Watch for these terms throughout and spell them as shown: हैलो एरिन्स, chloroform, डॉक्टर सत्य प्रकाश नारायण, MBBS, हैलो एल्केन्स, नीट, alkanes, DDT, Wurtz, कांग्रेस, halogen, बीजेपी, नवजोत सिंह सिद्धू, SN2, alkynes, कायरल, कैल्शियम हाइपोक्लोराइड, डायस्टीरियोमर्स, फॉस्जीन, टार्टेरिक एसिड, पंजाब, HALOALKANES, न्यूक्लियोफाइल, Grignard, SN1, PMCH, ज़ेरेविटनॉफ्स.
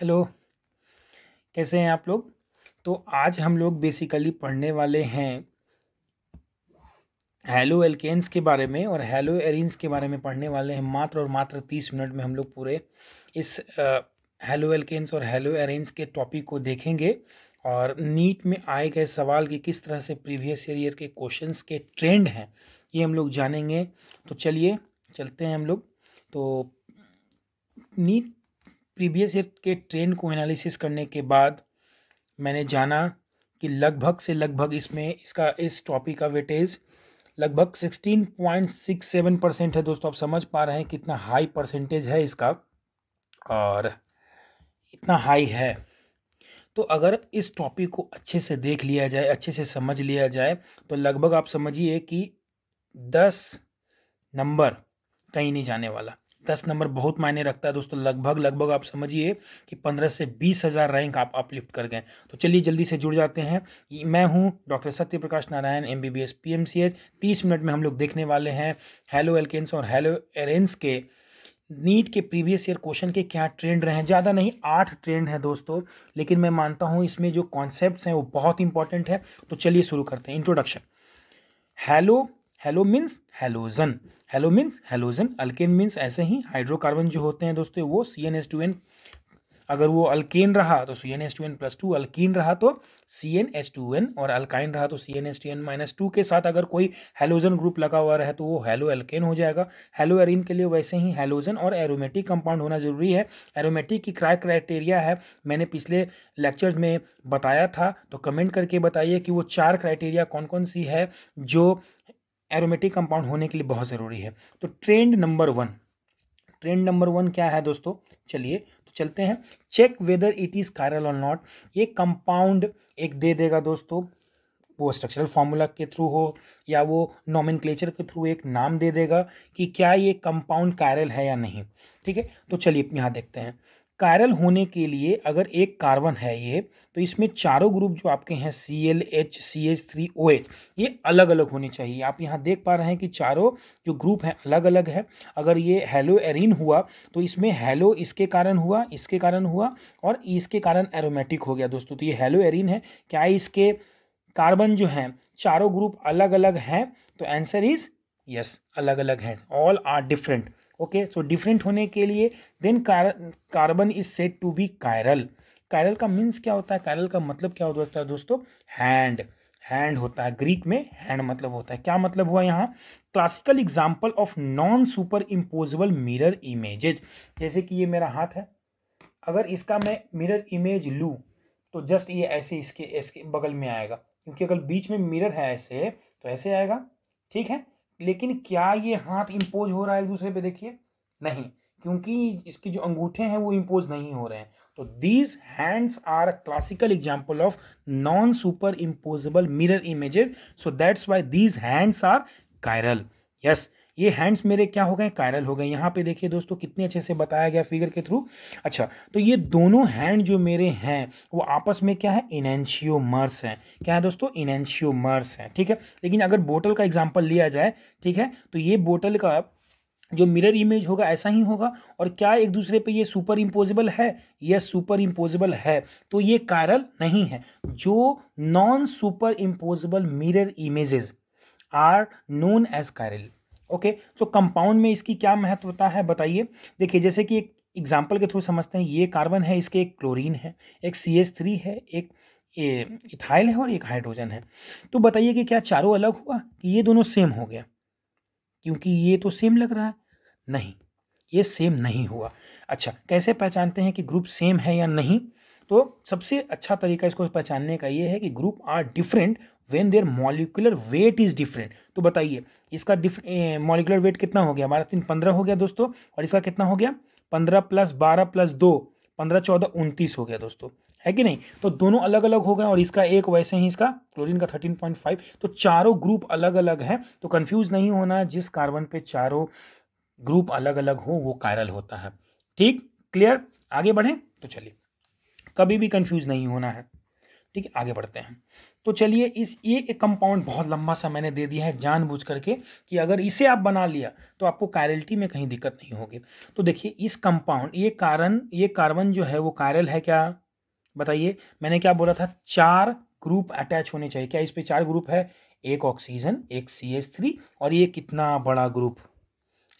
Hello, कैसे हैं आप लोग। तो आज हम लोग बेसिकली पढ़ने वाले हैं हैलो एल्केन्स के बारे में और हैलो एरिन्स के बारे में पढ़ने वाले हैं। मात्र और मात्र 30 मिनट में हम लोग पूरे इस हैलो एल्केन्स और हैलो एरिन्स के टॉपिक को देखेंगे और नीट में आए गए सवाल की किस तरह से प्रीवियस ईयर के क्वेश्चंस के ट्रेंड हैं ये हम लोग जानेंगे। तो चलिए चलते हैं हम लोग। तो नीट प्रीवियस ईयर के ट्रेंड को एनालिसिस करने के बाद मैंने जाना कि लगभग से लगभग इसमें इसका इस टॉपिक का वेटेज लगभग 16.67% है। दोस्तों आप समझ पा रहे हैं कितना हाई परसेंटेज है इसका और इतना हाई है। तो अगर इस टॉपिक को अच्छे से देख लिया जाए, अच्छे से समझ लिया जाए तो लगभग आप समझिए कि 10 नंबर कहीं नहीं जाने वाला। 10 नंबर बहुत मायने रखता है दोस्तों। लगभग आप समझिए कि 15 से 20 हज़ार रैंक आप अपलिफ्ट कर गए। तो चलिए जल्दी से जुड़ जाते हैं। मैं हूं डॉक्टर सत्य प्रकाश नारायण MBBS PHOSGENE। 30 minute में हम लोग देखने वाले हैं हैलो एल्केन्स और हैलो एरिन्स के नीट के प्रीवियस ईयर क्वेश्चन के क्या ट्रेंड रहे हैं। ज़्यादा नहीं 8 ट्रेंड हैं दोस्तों, लेकिन मैं मानता हूँ इसमें जो कॉन्सेप्ट हैं वो बहुत इंपॉर्टेंट है। तो चलिए शुरू करते हैं। Introduction. Halo means halogen, halo means halogen, alkane means ऐसे ही हाइड्रोकार्बन जो होते हैं दोस्तों वो CnH2n, अगर वो अल्केन रहा तो CnH2n+2, अल्कीन रहा तो CnH2n और अल्काइन रहा तो CnH2n-2 के साथ अगर कोई हेलोजन ग्रुप लगा हुआ रहे तो वो हैलो एल्केन हो जाएगा। हैलो एरिन के लिए वैसे ही हेलोजन और एरोमेटिक कंपाउंड होना जरूरी है। एरोमेटिक की क्राइटेरिया है, मैंने पिछले लेक्चर में बताया था, तो कमेंट करके बताइए कि वो 4 क्राइटेरिया कौन कौन सी है जो एरोमेटिक कंपाउंड होने के लिए बहुत ज़रूरी है। तो ट्रेंड नंबर वन क्या है दोस्तों, चलिए तो चलते हैं। Check whether it is कायरल और नॉट। ये कंपाउंड एक दे देगा दोस्तों, वो स्ट्रक्चरल फार्मूला के थ्रू हो या वो नॉमेनक्लेचर के थ्रू एक नाम दे देगा कि क्या ये कंपाउंड कायरल है या नहीं। ठीक है, तो चलिए यहाँ देखते हैं। कायरल होने के लिए अगर एक कार्बन है ये, तो इसमें चारों ग्रुप जो आपके हैं ClH CH3OH ये अलग अलग होने चाहिए। आप यहाँ देख पा रहे हैं कि चारों जो ग्रुप हैं अलग अलग है। अगर ये हैलो एरिन हुआ तो इसमें हैलो इसके कारण हुआ, इसके कारण हुआ और इसके कारण एरोमेटिक हो गया दोस्तों। तो ये हैलो एरिन है। क्या इसके कार्बन जो हैं चारों ग्रुप अलग अलग हैं? तो आंसर इज यस, अलग अलग हैं, all are different. Okay, so different होने के लिए then carbon is said to be कायरल। कायरल का मीन्स क्या होता है, कायरल का मतलब क्या होता है दोस्तों? हैंड होता है। ग्रीक में हैंड मतलब होता है। क्या मतलब हुआ यहाँ? Classical example of non superimposable mirror images. जैसे कि ये मेरा हाथ है, अगर इसका मैं मिरर इमेज लूँ तो जस्ट ये ऐसे इसके बगल में आएगा, क्योंकि अगर बीच में मिरर है ऐसे तो ऐसे आएगा। ठीक है, लेकिन क्या ये हाथ इम्पोज हो रहा है एक दूसरे पे? देखिए नहीं, क्योंकि इसके जो अंगूठे हैं वो इम्पोज नहीं हो रहे हैं। तो these hands are classical example of non superimposable mirror images, so that's why these hands are कायरल। Yes, ये हैंड्स मेरे क्या हो गए? कायरल हो गए। यहाँ पे देखिए दोस्तों कितने अच्छे से बताया गया फिगर के थ्रू। अच्छा, तो ये दोनों हैंड जो मेरे हैं वो आपस में क्या है? इनैंशियोमर्स हैं। क्या है दोस्तों? इनैंशियोमर्स हैं। ठीक है, लेकिन अगर बोतल का एग्जाम्पल लिया जाए, ठीक है, तो ये बोतल का जो मिरर इमेज होगा ऐसा ही होगा। और क्या एक दूसरे पे ये सुपर इम्पोजेबल है? यह सुपर इम्पोजेबल है। तो ये कायरल नहीं है। जो non superimposable mirror images are known as कायरल। Okay, तो कंपाउंड में इसकी क्या महत्वता है बताइए। देखिए जैसे कि एक एग्जाम्पल के थ्रू समझते हैं। ये कार्बन है, इसके एक क्लोरीन है, एक CH3 है, एक इथाइल है और एक हाइड्रोजन है। तो बताइए कि क्या चारों अलग हुआ कि ये दोनों सेम हो गया? क्योंकि ये तो सेम लग रहा है। नहीं, ये सेम नहीं हुआ। अच्छा, कैसे पहचानते हैं कि ग्रुप सेम है या नहीं? तो सबसे अच्छा तरीका इसको पहचानने का ये है कि group are different when their molecular weight is different. तो बताइए इसका मॉलिकुलर वेट कितना हो गया? 12, 3, 15 हो गया दोस्तों। और इसका कितना हो गया? 15 + 12 + 2, 15, 14, 29 हो गया दोस्तों, है कि नहीं? तो दोनों अलग अलग हो गए और इसका एक वैसे ही इसका क्लोरीन का 13.5। तो चारों ग्रुप अलग अलग हैं, तो कन्फ्यूज नहीं होना। जिस कार्बन पे चारों ग्रुप अलग अलग हो वो कायरल होता है। ठीक, क्लियर? आगे बढ़ें तो चलिए, कभी भी कंफ्यूज नहीं होना है। ठीक है, आगे बढ़ते हैं। तो चलिए, इस ये एक कंपाउंड बहुत लंबा सा मैंने दे दिया है जानबूझ करके कि अगर इसे आप बना लिया तो आपको कायरलिटी में कहीं दिक्कत नहीं होगी। तो देखिए, इस कंपाउंड ये कार्बन जो है वो कायरल है क्या, बताइए। मैंने क्या बोला था, 4 ग्रुप अटैच होने चाहिए। क्या इस पर 4 ग्रुप है? एक ऑक्सीजन, एक CH3 और ये कितना बड़ा ग्रुप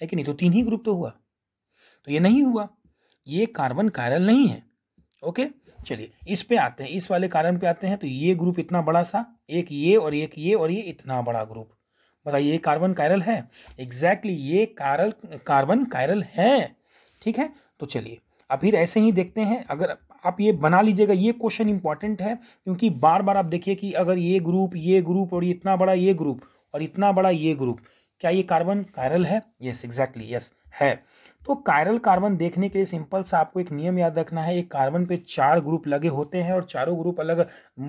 है कि नहीं, तो 3 ही ग्रुप तो हुआ। तो ये नहीं हुआ, ये कार्बन कायरल नहीं है। ओके, चलिए इस पे आते हैं, इस वाले कार्बन पे आते हैं। तो ये ग्रुप इतना बड़ा सा, एक ये और एक ये और ये इतना बड़ा ग्रुप, बताइए ये कार्बन कायरल है? एग्जैक्टली ये कार्बन कायरल है। ठीक है, तो चलिए अब फिर ऐसे ही देखते हैं। अगर आप ये बना लीजिएगा, ये क्वेश्चन इंपॉर्टेंट है क्योंकि बार बार आप देखिए कि अगर ये ग्रुप और इतना बड़ा ये ग्रुप और इतना बड़ा ये ग्रुप, क्या ये कार्बन कायरल है? यस, एग्जैक्टली यस है। तो कायरल कार्बन देखने के लिए सिंपल सा आपको एक नियम याद रखना है। एक कार्बन पे 4 ग्रुप लगे होते हैं और चारों ग्रुप अलग,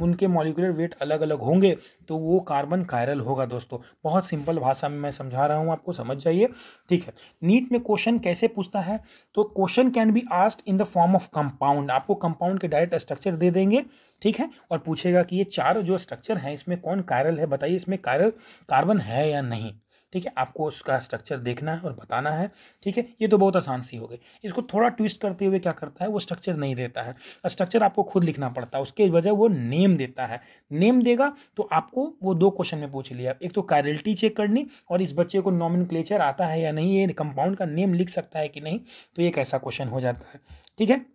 उनके मॉलिक्यूलर वेट अलग अलग होंगे, तो वो कार्बन कायरल होगा। दोस्तों बहुत सिंपल भाषा में मैं समझा रहा हूँ, आपको समझ जाइए। ठीक है, नीट में क्वेश्चन कैसे पूछता है, तो question can be asked in the form of compound. आपको कंपाउंड के डायरेक्ट स्ट्रक्चर दे देंगे, ठीक है, और पूछेगा कि ये 4 जो स्ट्रक्चर हैं इसमें कौन कायरल है, बताइए इसमें कायरल कार्बन है या नहीं। ठीक है, आपको उसका स्ट्रक्चर देखना है और बताना है। ठीक है, ये तो बहुत आसान सी हो गई। इसको थोड़ा ट्विस्ट करते हुए क्या करता है, वो स्ट्रक्चर नहीं देता है, स्ट्रक्चर आपको खुद लिखना पड़ता है, उसके वजह वो नेम देता है। नेम देगा तो आपको वो 2 क्वेश्चन में पूछ लिया, एक तो कायरलिटी चेक करनी और इस बच्चे को नॉमेनक्लेचर आता है या नहीं, ये कंपाउंड का नेम लिख सकता है कि नहीं, तो एक ऐसा क्वेश्चन हो जाता है। ठीक है,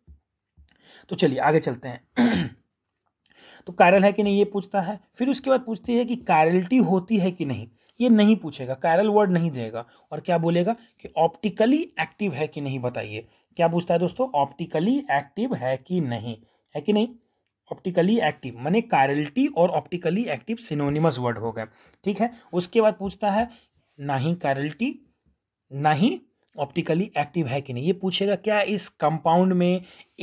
तो चलिए आगे चलते हैं। तो कायरल है कि नहीं ये पूछता है, फिर उसके बाद पूछती है कि कायरलिटी होती है कि नहीं, ये नहीं पूछेगा, कायरल वर्ड नहीं देगा, और क्या बोलेगा कि ऑप्टिकली एक्टिव है कि नहीं, बताइए। क्या पूछता है दोस्तों, ऑप्टिकली एक्टिव है कि नहीं, है कि नहीं। ऑप्टिकली एक्टिव माने कायरलिटी और ऑप्टिकली एक्टिव सिनोनिमस वर्ड हो गए। ठीक है, उसके बाद पूछता है ना ही कायरलिटी ना ही ऑप्टिकली एक्टिव है कि नहीं, ये पूछेगा। क्या इस कंपाउंड में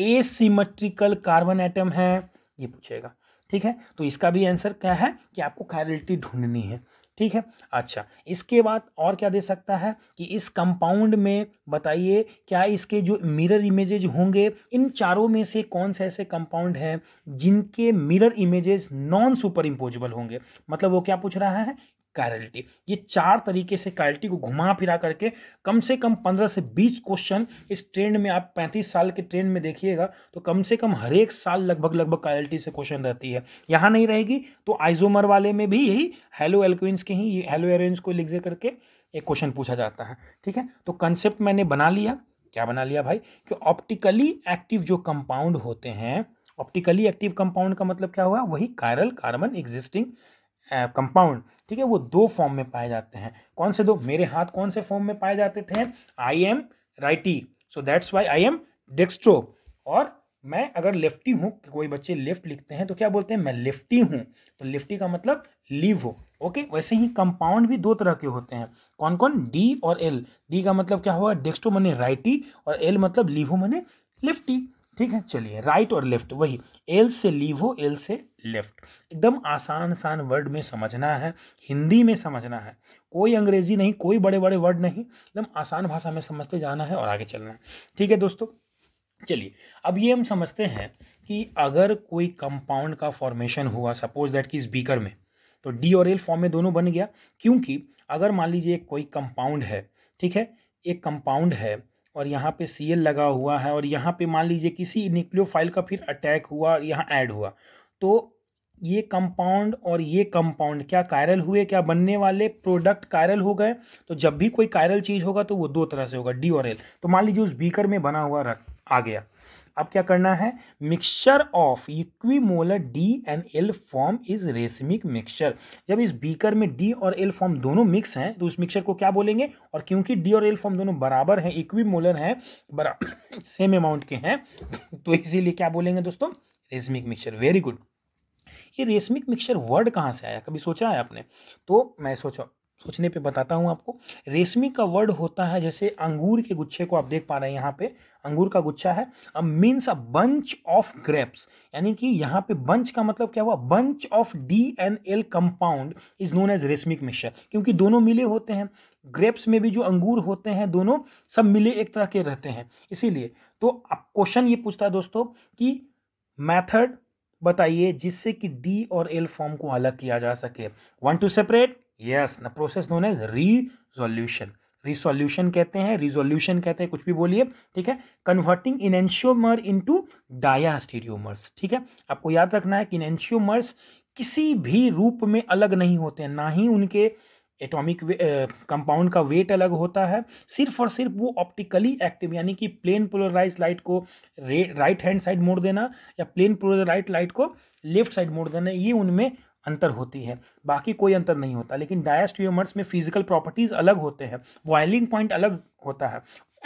एसिमेट्रिकल कार्बन एटम है, ये पूछेगा। ठीक है, तो इसका भी आंसर क्या है कि आपको कायरलिटी ढूंढनी है। ठीक है, अच्छा इसके बाद और क्या दे सकता है कि इस कंपाउंड में बताइए क्या इसके जो मिरर इमेजेज होंगे, इन चारों में से कौन से ऐसे कंपाउंड हैं जिनके mirror images non superimposable होंगे, मतलब वो क्या पूछ रहा है, कायरलिटी। ये 4 तरीके से कायरलिटी को घुमा फिरा करके कम से कम 15 से 20 क्वेश्चन इस ट्रेंड में, आप 35 साल के ट्रेंड में देखिएगा तो कम से कम हर एक साल लगभग लगभग कायरलिटी से क्वेश्चन रहती है। यहाँ नहीं रहेगी तो आइसोमर वाले में भी यही हैलोएल्केन्स के ही हैलोएरेंस को लिख करके एक क्वेश्चन पूछा जाता है। ठीक है, तो कंसेप्ट मैंने बना लिया। क्या बना लिया भाई, कि ऑप्टिकली एक्टिव जो कंपाउंड होते हैं, ऑप्टिकली एक्टिव कंपाउंड का मतलब क्या हुआ, वही कायरल कार्बन एग्जिस्टिंग कंपाउंड। ठीक है, वो 2 फॉर्म में पाए जाते हैं। कौन से 2, मेरे हाथ कौन से फॉर्म में पाए जाते थे, I am righty, so that's why I am dextro, और मैं अगर लेफ्टी हूँ, कोई बच्चे लेफ्ट लिखते हैं तो क्या बोलते हैं, मैं लेफ्टी हूँ, तो लेफ्टी का मतलब लीव हो। ओके, वैसे ही कंपाउंड भी 2 तरह के होते हैं, कौन कौन, डी और एल। डी का मतलब क्या हुआ, डेक्स्ट्रो माने राइटी और एल मतलब लीव हो माने लेफ्टी। ठीक है, चलिए राइट और लेफ्ट वही, एल से लीव हो, एल से लेफ्ट। एकदम आसान आसान वर्ड में समझना है, हिंदी में समझना है, कोई अंग्रेजी नहीं, कोई बड़े बड़े वर्ड नहीं, एकदम आसान भाषा में समझते जाना है और आगे चलना है। ठीक है दोस्तों, चलिए अब ये हम समझते हैं कि अगर कोई कंपाउंड का फॉर्मेशन हुआ, सपोज दैट कि इस बीकर में, तो डी और एल फॉर्म में दोनों बन गया, क्योंकि अगर मान लीजिए कोई कंपाउंड है, ठीक है, एक कंपाउंड है और यहाँ पे Cl लगा हुआ है और यहाँ पे मान लीजिए किसी न्यूक्लियोफाइल का फिर अटैक हुआ और यहाँ ऐड हुआ, तो ये कंपाउंड और ये कंपाउंड क्या कायरल हुए, क्या बनने वाले प्रोडक्ट कायरल हो गए। तो जब भी कोई कायरल चीज़ होगा तो वो 2 तरह से होगा, डी और एल। तो मान लीजिए उस बीकर में बना हुआ आ गया, अब क्या करना है, mixture of equimolar D and L form is racemic mixture. जब इस बीकर में डी और एल फॉर्म दोनों मिक्स हैं तो उस मिक्सचर को क्या बोलेंगे, और क्योंकि डी और एल फॉर्म दोनों बराबर हैं, इक्विमोलर हैं, बराबर सेम अमाउंट के हैं, तो इसीलिए क्या बोलेंगे दोस्तों, रेसमिक मिक्सचर। वेरी गुड, ये रेसमिक मिक्सचर वर्ड कहाँ से आया, कभी सोचा है आपने? तो मैं सोचने पे बताता हूँ आपको। रेशमी का वर्ड होता है, जैसे अंगूर के गुच्छे को आप देख पा रहे हैं, यहाँ पे अंगूर का गुच्छा है। अब means a bunch of grapes, यानी कि यहाँ पे बंच का मतलब क्या हुआ, bunch of D and L compound is known as racemic mixture, क्योंकि दोनों मिले होते हैं। ग्रेप्स में भी जो अंगूर होते हैं दोनों सब मिले एक तरह के रहते हैं, इसीलिए। तो अब क्वेश्चन ये पूछता है दोस्तों कि मैथड बताइए जिससे कि डी और एल फॉर्म को अलग किया जा सके. One to separate, yes, the process known as resolution. Resolution कहते हैं, रिजोल्यूशन कहते हैं, कुछ भी बोलिए, ठीक है. कन्वर्टिंग इनेंशियोमर इनटू डायस्टीरियोमर्स, ठीक है. आपको याद रखना है कि इनेंशियोमर्स किसी भी रूप में अलग नहीं होते हैं, ना ही उनके एटॉमिक कंपाउंड का वेट अलग होता है. सिर्फ और सिर्फ वो ऑप्टिकली एक्टिव, यानी कि प्लेन पोलराइज लाइट को राइट हैंड साइड मोड़ देना या प्लेन पोलराइज लाइट को लेफ्ट साइड मोड़ देना, ये उनमें अंतर होती है, बाकी कोई अंतर नहीं होता. लेकिन डायस्टीरियोमर्स में फिजिकल प्रॉपर्टीज अलग होते हैं, बॉइलिंग पॉइंट अलग होता है,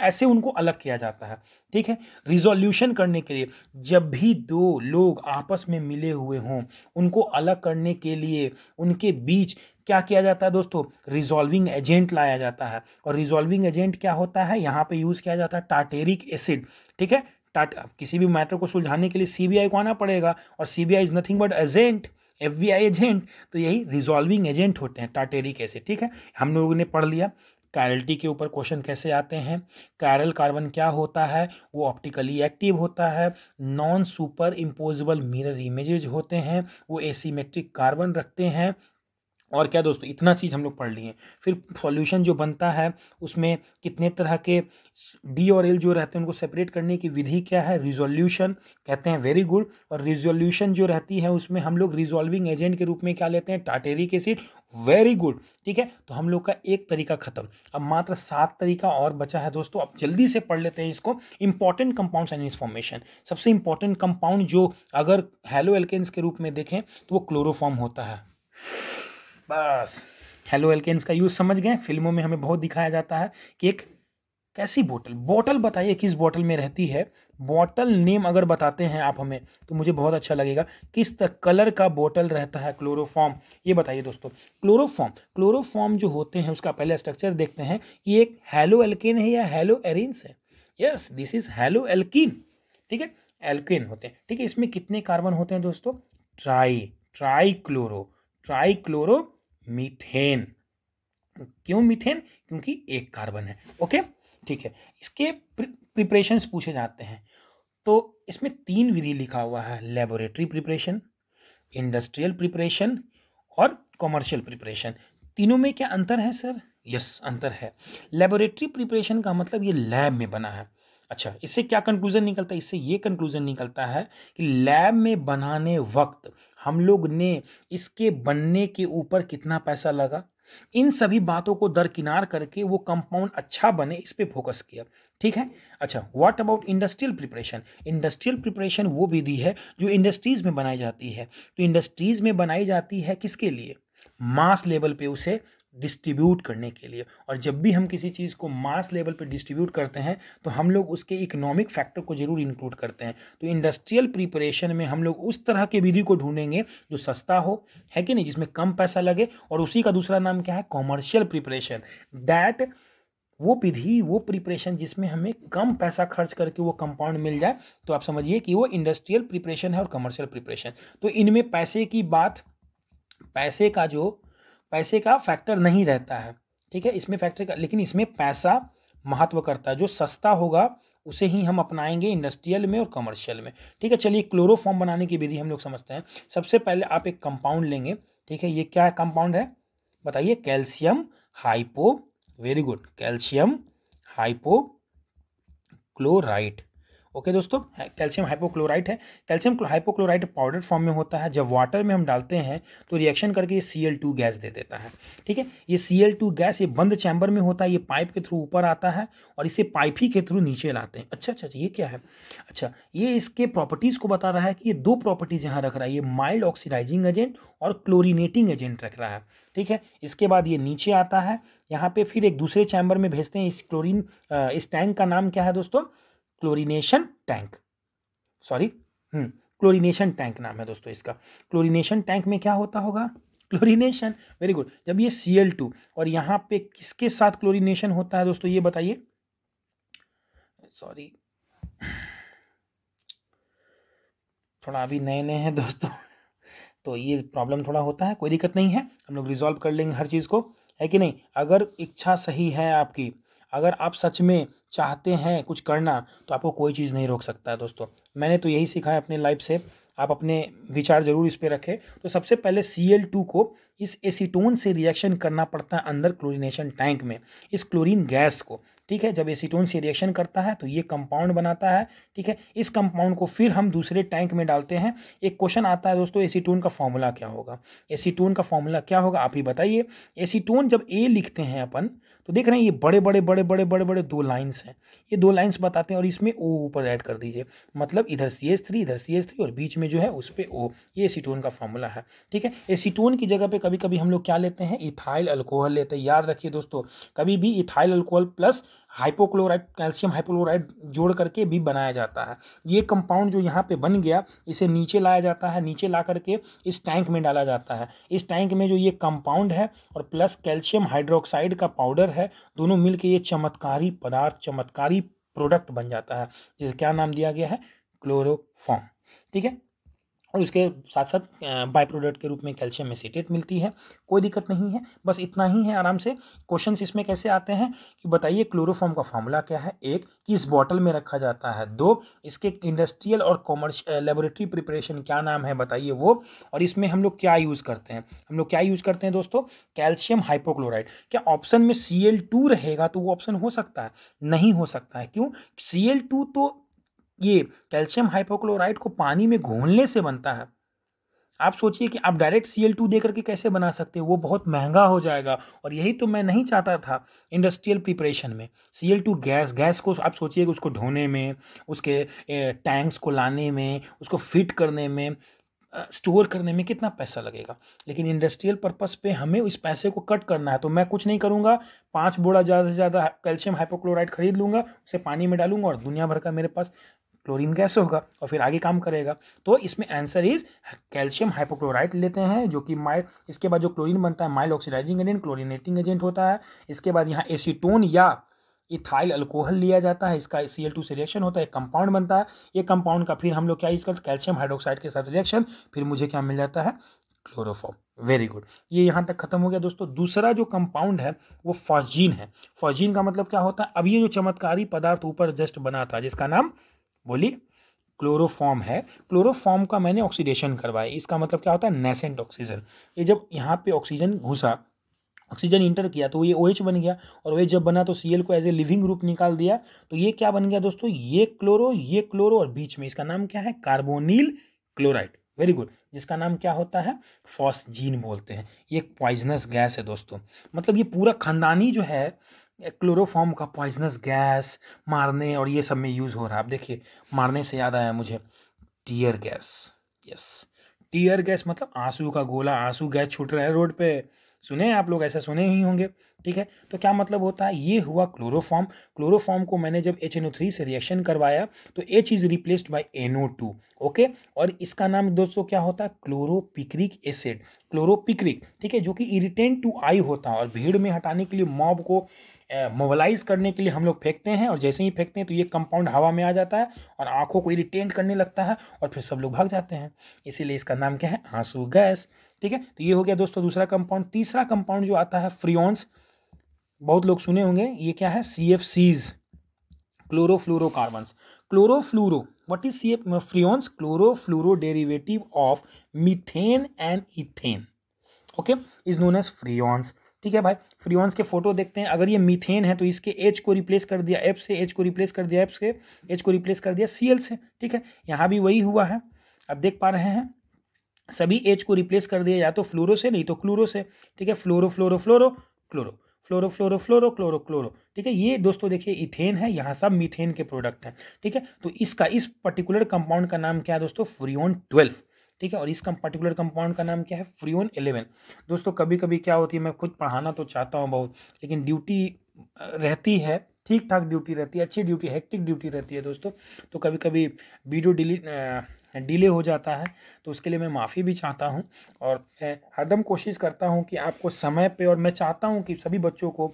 ऐसे उनको अलग किया जाता है, ठीक है. रिजोल्यूशन करने के लिए, जब भी दो लोग आपस में मिले हुए हों, उनको अलग करने के लिए उनके बीच क्या किया जाता है दोस्तों, रिजॉल्विंग एजेंट लाया जाता है. और रिजॉल्विंग एजेंट क्या होता है, यहाँ पे यूज़ किया जाता है टार्टेरिक एसिड, ठीक है. किसी भी मैटर को सुलझाने के लिए सीबीआई को आना पड़ेगा, और CBI is nothing but agent, FBI agent, तो यही रिजॉल्विंग एजेंट होते हैं टार्टेरिक एसिड, ठीक है. हम लोगों ने पढ़ लिया कायरलिटी के ऊपर क्वेश्चन कैसे आते हैं. कायरल कार्बन क्या होता है, वो ऑप्टिकली एक्टिव होता है, non superimposable mirror images होते हैं, वो एसीमेट्रिक कार्बन रखते हैं. और क्या दोस्तों, इतना चीज़ हम लोग पढ़ लिए. फिर सॉल्यूशन जो बनता है उसमें कितने तरह के डी और एल जो रहते हैं उनको सेपरेट करने की विधि क्या है, रिजोल्यूशन कहते हैं, वेरी गुड. और रिजोल्यूशन जो रहती है उसमें हम लोग रिजॉल्विंग एजेंट के रूप में क्या लेते हैं, टार्टेरिक एसिड, वेरी गुड, ठीक है. तो हम लोग का एक तरीका खत्म, अब मात्र 7 तरीका और बचा है दोस्तों. अब जल्दी से पढ़ लेते हैं इसको. Important compounds and information. सबसे इंपॉर्टेंट कंपाउंड जो अगर हेलो एल्केन्स के रूप में देखें तो वो क्लोरोफॉर्म होता है. बस हेलो एल्केन्स का यूज़ समझ गए. फिल्मों में हमें बहुत दिखाया जाता है कि एक कैसी बोतल बताइए किस बोतल में रहती है. बोतल नेम अगर बताते हैं आप हमें तो मुझे बहुत अच्छा लगेगा. किस कलर का बोतल रहता है क्लोरोफॉर्म, ये बताइए दोस्तों. क्लोरोफॉर्म जो होते हैं उसका पहले स्ट्रक्चर देखते हैं. ये एक हेलो एल्केन है या हेलो एरिन्स है. Yes, this is halo alkene, ठीक है, एल्केन होते हैं, ठीक है. इसमें कितने कार्बन होते हैं दोस्तों, ट्राई क्लोरो मीथेन. क्यों मीथेन, क्योंकि एक कार्बन है. ओके, ठीक है. इसके प्रिपरेशंस पूछे जाते हैं तो इसमें 3 विधि लिखा हुआ है, लेबोरेटरी प्रिपरेशन, इंडस्ट्रियल प्रिपरेशन और कॉमर्शियल प्रिपरेशन. तीनों में क्या अंतर है सर? यस, अंतर है. लेबोरेटरी प्रिपरेशन का मतलब ये लैब में बना है. अच्छा, इससे क्या कंक्लूजन निकलता है? इससे ये कंक्लूजन निकलता है कि लैब में बनाने वक्त हम लोग ने इसके बनने के ऊपर कितना पैसा लगा, इन सभी बातों को दरकिनार करके वो कंपाउंड अच्छा बने, इस पे फोकस किया, ठीक है. अच्छा, what about industrial preparation? Industrial preparation वो विधि है जो इंडस्ट्रीज में बनाई जाती है. तो इंडस्ट्रीज में बनाई जाती है किसके लिए? मास लेवल पे उसे डिस्ट्रीब्यूट करने के लिए. और जब भी हम किसी चीज़ को मास लेवल पर डिस्ट्रीब्यूट करते हैं तो हम लोग उसके इकोनॉमिक फैक्टर को जरूर इंक्लूड करते हैं. तो इंडस्ट्रियल प्रिपरेशन में हम लोग उस तरह के विधि को ढूंढेंगे जो सस्ता हो, है कि नहीं, जिसमें कम पैसा लगे. और उसी का दूसरा नाम क्या है, कॉमर्शियल प्रिपरेशन. दैट वो विधि, वो प्रिपरेशन जिसमें हमें कम पैसा खर्च करके वो कंपाउंड मिल जाए. तो आप समझिए कि वो इंडस्ट्रियल प्रिपरेशन है और कॉमर्शियल प्रिपरेशन. तो इनमें पैसे की बात, पैसे का फैक्टर नहीं रहता है, ठीक है. इसमें फैक्टर का, लेकिन इसमें पैसा महत्व करता है. जो सस्ता होगा उसे ही हम अपनाएंगे इंडस्ट्रियल में और कमर्शियल में, ठीक है. चलिए क्लोरोफॉर्म बनाने की विधि हम लोग समझते हैं. सबसे पहले आप एक कंपाउंड लेंगे, ठीक है. ये क्या कंपाउंड है बताइए, calcium hypo, very good, calcium hypo chloride. Okay दोस्तों, कैल्शियम हाइपोक्लोराइड है. कैल्शियम हाइपोक्लोराइड पाउडर फॉर्म में होता है. जब वाटर में हम डालते हैं तो रिएक्शन करके ये Cl2 गैस दे देता है, ठीक है. ये Cl2 गैस ये बंद चैम्बर में होता है, ये पाइप के थ्रू ऊपर आता है और इसे पाइप ही के थ्रू नीचे लाते हैं. अच्छा, ये क्या है? अच्छा, ये इसके प्रॉपर्टीज़ को बता रहा है कि ये 2 प्रॉपर्टीज़ यहाँ रख रहा है. ये माइल्ड ऑक्सीडाइजिंग एजेंट और क्लोरीनेटिंग एजेंट रख रहा है, ठीक है. इसके बाद ये नीचे आता है, यहाँ पर फिर एक दूसरे चैम्बर में भेजते हैं. इस टैंक का नाम क्या है दोस्तों, क्लोरीनेशन टैंक नाम है दोस्तों इसका. क्लोरीनेशन टैंक में क्या होता होगा, क्लोरीनेशन, वेरी गुड. जब ये Cl2 और यहाँ पे किसके साथ क्लोरीनेशन होता है दोस्तों, ये बताइए. सॉरी, थोड़ा अभी नए हैं दोस्तों तो ये प्रॉब्लम थोड़ा होता है, कोई दिक्कत नहीं है, हम लोग रिजॉल्व कर लेंगे हर चीज़ को, है कि नहीं. अगर इच्छा सही है आपकी, अगर आप सच में चाहते हैं कुछ करना, तो आपको कोई चीज़ नहीं रोक सकता है दोस्तों. मैंने तो यही सीखा है अपने लाइफ से. आप अपने विचार जरूर इस पे रखें। तो सबसे पहले Cl2 को इस एसीटोन से रिएक्शन करना पड़ता है अंदर क्लोरीनेशन टैंक में, इस क्लोरीन गैस को, ठीक है। जब एसीटोन से रिएक्शन करता है तो ये कंपाउंड बनाता है, ठीक है। इस कंपाउंड को फिर हम दूसरे टैंक में डालते हैं। एक क्वेश्चन आता है दोस्तों, एसीटोन का फॉर्मूला क्या होगा, एसीटोन का फॉर्मूला क्या होगा, आप ही बताइए। एसीटोन जब ए लिखते हैं अपन तो देख रहे हैं ये बड़े बड़े दो लाइन्स हैं, ये दो लाइन्स बताते हैं, और इसमें ओ ऊपर ऐड कर दीजिए, मतलब इधर CH3 इधर CH3 और बीच में जो है उस पर ओ, ये एसीटोन का फॉर्मूला है, ठीक है। एसीटोन की जगह पे कभी कभी हम लोग क्या लेते हैं, इथाइल अल्कोहल लेते हैं। याद रखिए दोस्तों, कभी भी ethyl alcohol plus hypochloride, कैल्शियम हाइपोक्लोराइड जोड़ करके भी बनाया जाता है। ये कंपाउंड जो यहाँ पे बन गया इसे नीचे लाया जाता है, नीचे ला करके इस टैंक में डाला जाता है। इस टैंक में जो ये कंपाउंड है और प्लस कैल्शियम हाइड्रोक्साइड का पाउडर है, दोनों मिलके ये चमत्कारी पदार्थ, चमत्कारी प्रोडक्ट बन जाता है, जिसे क्या नाम दिया गया है, क्लोरोफॉर्म, ठीक है। और उसके साथ साथ बाय प्रोडक्ट के रूप में कैल्शियम एसिटेट मिलती है। कोई दिक्कत नहीं है, बस इतना ही है। आराम से क्वेश्चंस इसमें कैसे आते हैं कि बताइए क्लोरोफॉर्म का फॉर्मूला क्या है, एक किस बॉटल में रखा जाता है, दो इसके इंडस्ट्रियल और कॉमर्शियल लेबोरेटरी प्रिपरेशन क्या नाम है बताइए वो, और इसमें हम लोग क्या यूज़ करते हैं, हम लोग क्या यूज़ करते हैं दोस्तों, कैल्शियम हाइपोक्लोराइड। क्या ऑप्शन में Cl2 रहेगा तो वो ऑप्शन हो सकता है, नहीं हो सकता है, क्यों, Cl2 तो ये कैल्शियम हाइपोक्लोराइड को पानी में घोलने से बनता है। आप सोचिए कि आप डायरेक्ट Cl2 दे करके कैसे बना सकते हैं, वो बहुत महंगा हो जाएगा, और यही तो मैं नहीं चाहता था इंडस्ट्रियल प्रिपरेशन में। Cl2 गैस को आप सोचिए कि उसको ढोने में, उसके टैंक्स को लाने में, उसको फिट करने में, स्टोर करने में कितना पैसा लगेगा, लेकिन इंडस्ट्रियल पर्पस पे हमें इस पैसे को कट करना है। तो मैं कुछ नहीं करूँगा, 5 बोरा ज़्यादा से ज़्यादा कैल्शियम हाइपोक्लोराइड खरीद लूँगा, उसे पानी में डालूँगा और दुनिया भर का मेरे पास क्लोरीन गैस होगा और फिर आगे काम करेगा। तो इसमें आंसर इज कैल्शियम हाइपोक्लोराइड लेते हैं, जो कि माइल्ड, इसके बाद जो क्लोरीन बनता है mild oxidising agent, chlorinating agent होता है। इसके बाद यहाँ एसीटोन या इथाइल अल्कोहल लिया जाता है, इसका Cl2 से रिएक्शन होता है, कंपाउंड बनता है। ये कंपाउंड का फिर हम लोग क्या यूज़ करते हैं, कैल्शियम हाइड्रोक्साइड के साथ रिएक्शन, फिर मुझे क्या मिल जाता है, क्लोरोफॉर्म। वेरी गुड, ये यहाँ तक खत्म हो गया दोस्तों। दूसरा जो कंपाउंड है वो फॉस्जीन है। फॉस्जीन का मतलब क्या होता है, अब ये जो चमत्कारी पदार्थ ऊपर जस्ट बना था जिसका नाम बोलिए क्लोरोफॉर्म है, क्लोरोफॉर्म का मैंने ऑक्सीडेशन करवाया, इसका मतलब क्या होता है, नेसेंट ऑक्सीजन। ये जब यहाँ पे ऑक्सीजन घुसा, ऑक्सीजन इंटर किया तो ये OH बन गया, और OH जब बना तो Cl को एज ए लिविंग ग्रुप निकाल दिया, तो ये क्या बन गया दोस्तों, ये क्लोरो और बीच में इसका नाम क्या है, कार्बोनिल क्लोराइड। वेरी गुड, जिसका नाम क्या होता है, फॉस्जीन बोलते हैं। ये एक पॉइजनस गैस है दोस्तों, मतलब ये पूरा खानदानी जो है क्लोरोफॉर्म का, पॉइजनस गैस मारने और ये सब में यूज़ हो रहा है। आप देखिए, मारने से याद आया मुझे tear gas, yes tear gas मतलब आंसू का गोला, आंसू गैस छूट रहा है रोड पे, सुने आप लोग, ऐसा सुने ही होंगे, ठीक है। तो क्या मतलब होता है, ये हुआ क्लोरोफॉर्म। क्लोरोफॉर्म को मैंने जब HNO3 से रिएक्शन करवाया तो H is replaced by NO2, okay, और इसका नाम दोस्तों क्या होता है, क्लोरोपिक्रिक एसिड, क्लोरोपिक्रिक, ठीक है, जो कि इरिटेंट टू आई होता है, और भीड़ में हटाने के लिए, मॉब को मोबलाइज करने के लिए हम लोग फेंकते हैं, और जैसे ही फेंकते हैं तो ये कंपाउंड हवा में आ जाता है और आंखों को इरिटेंट करने लगता है और फिर सब लोग भाग जाते हैं, इसीलिए इसका नाम क्या है, आंसू गैस, ठीक है। तो ये हो गया दोस्तों दूसरा कंपाउंड। तीसरा कंपाउंड जो आता है फ्रियॉन्स, बहुत लोग सुने होंगे, ये क्या है, CFCs, chlorofluorocarbons. Chlorofluoro, what is CF, freons, chlorofluoro derivative of methane and ethane, okay, is known as freons, ठीक है भाई। फ्रियॉन्स के फोटो देखते हैं, अगर ये मीथेन है तो इसके H को रिप्लेस कर दिया F से, H को रिप्लेस कर दिया F से, H को रिप्लेस कर दिया Cl से, ठीक है। यहाँ भी वही हुआ है, अब देख पा रहे हैं, सभी H को रिप्लेस कर दिया या तो फ्लोरो से नहीं तो क्लोरो से, ठीक है, fluoro fluoro fluoro chloro, fluoro fluoro fluoro chloro chloro, ठीक है। ये दोस्तों देखिए इथेन है, यहाँ सब मीथेन के प्रोडक्ट हैं, ठीक है। तो इसका, इस पर्टिकुलर कंपाउंड का नाम क्या है दोस्तों, फ्रियॉन 12, ठीक है, और इस पर्टिकुलर कंपाउंड का नाम क्या है, फ्रियॉन 11। दोस्तों कभी कभी क्या होती है, मैं खुद पढ़ाना तो चाहता हूँ बहुत, लेकिन ड्यूटी रहती है, ठीक ठाक ड्यूटी रहती है, अच्छी ड्यूटी, हेक्टिक ड्यूटी रहती है दोस्तों, तो कभी कभी वीडियो डिले हो जाता है, तो उसके लिए मैं माफ़ी भी चाहता हूं, और हरदम कोशिश करता हूं कि आपको समय पे, और मैं चाहता हूं कि सभी बच्चों को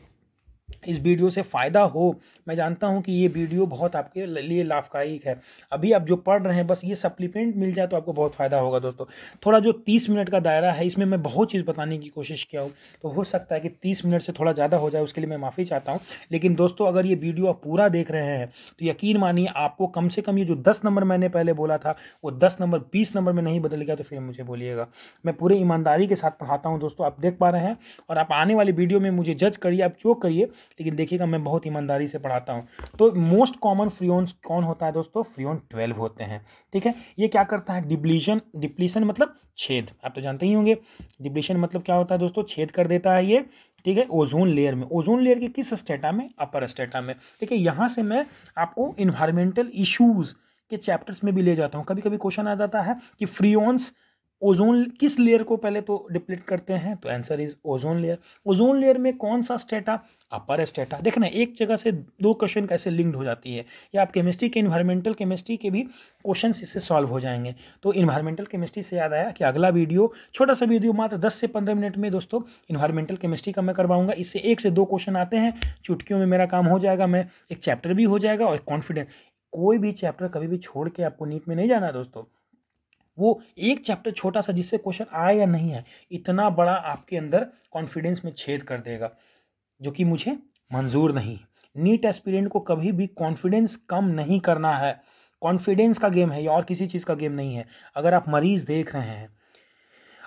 इस वीडियो से फ़ायदा हो। मैं जानता हूं कि ये वीडियो बहुत आपके लिए लाभकारी है। अभी आप जो पढ़ रहे हैं बस ये सप्लीमेंट मिल जाए तो आपको बहुत फ़ायदा होगा दोस्तों। थोड़ा जो 30 मिनट का दायरा है इसमें मैं बहुत चीज़ बताने की कोशिश किया हूं, तो हो सकता है कि 30 मिनट से थोड़ा ज़्यादा हो जाए, उसके लिए मैं माफ़ी चाहता हूँ। लेकिन दोस्तों अगर ये वीडियो आप पूरा देख रहे हैं तो यकीन मानिए आपको कम से कम ये जो 10 नंबर मैंने पहले बोला था वो 10 नंबर 20 नंबर में नहीं बदल गया तो फिर मुझे बोलिएगा। मैं पूरे ईमानदारी के साथ पढ़ाता हूँ दोस्तों, आप देख पा रहे हैं। और आप आने वाली वीडियो में मुझे जज करिए, आप जो करिए, लेकिन देखिएगा मैं बहुत ईमानदारी से पढ़ाता हूं। तो मोस्ट कॉमन फ्रियोन्स कौन होता है दोस्तों? फ्रियोन 12 होते हैं, ठीक है। ये क्या करता है? डिप्लीशन मतलब छेद, आप तो जानते ही होंगे। डिप्लीशन मतलब क्या होता है दोस्तों? छेद कर देता है ये, ठीक है, ओजोन लेयर में। ओजोन लेयर के किस स्टेटा में? अपर स्टेटा में, ठीक है। यहाँ से मैं आपको इन्वायरमेंटल इशूज़ के चैप्टर्स में भी ले जाता हूँ। कभी कभी क्वेश्चन आ जाता है कि फ्रियोन्स ओजोन किस लेयर को पहले तो डिप्लीट करते हैं, तो answer is ozone layer. Ozone layer में कौन सा स्टेटा? अपर स्टेटा। देखना एक जगह से दो क्वेश्चन कैसे लिंक्ड हो जाती है, या आप केमिस्ट्री के इन्वायरमेंटल केमिस्ट्री के भी क्वेश्चन इससे सॉल्व हो जाएंगे। तो इन्वायरमेंटल केमिस्ट्री से याद आया कि अगला वीडियो, छोटा सा वीडियो मात्र 10 से 15 मिनट में दोस्तों इन्वायरमेंटल केमिस्ट्री का मैं करवाऊंगा। इससे एक से दो क्वेश्चन आते हैं, चुटकियों में मेरा काम हो जाएगा, मैं एक चैप्टर भी हो जाएगा। और कॉन्फिडेंस, कोई भी चैप्टर कभी भी छोड़ के आपको नीट में नहीं जाना दोस्तों। वो एक चैप्टर छोटा सा जिससे क्वेश्चन आए या नहीं आए, इतना बड़ा आपके अंदर कॉन्फिडेंस में छेद कर देगा, जो कि मुझे मंजूर नहीं। नीट एस्पिरेंट को कभी भी कॉन्फिडेंस कम नहीं करना है। कॉन्फिडेंस का गेम है, ये और किसी चीज़ का गेम नहीं है। अगर आप मरीज़ देख रहे हैं,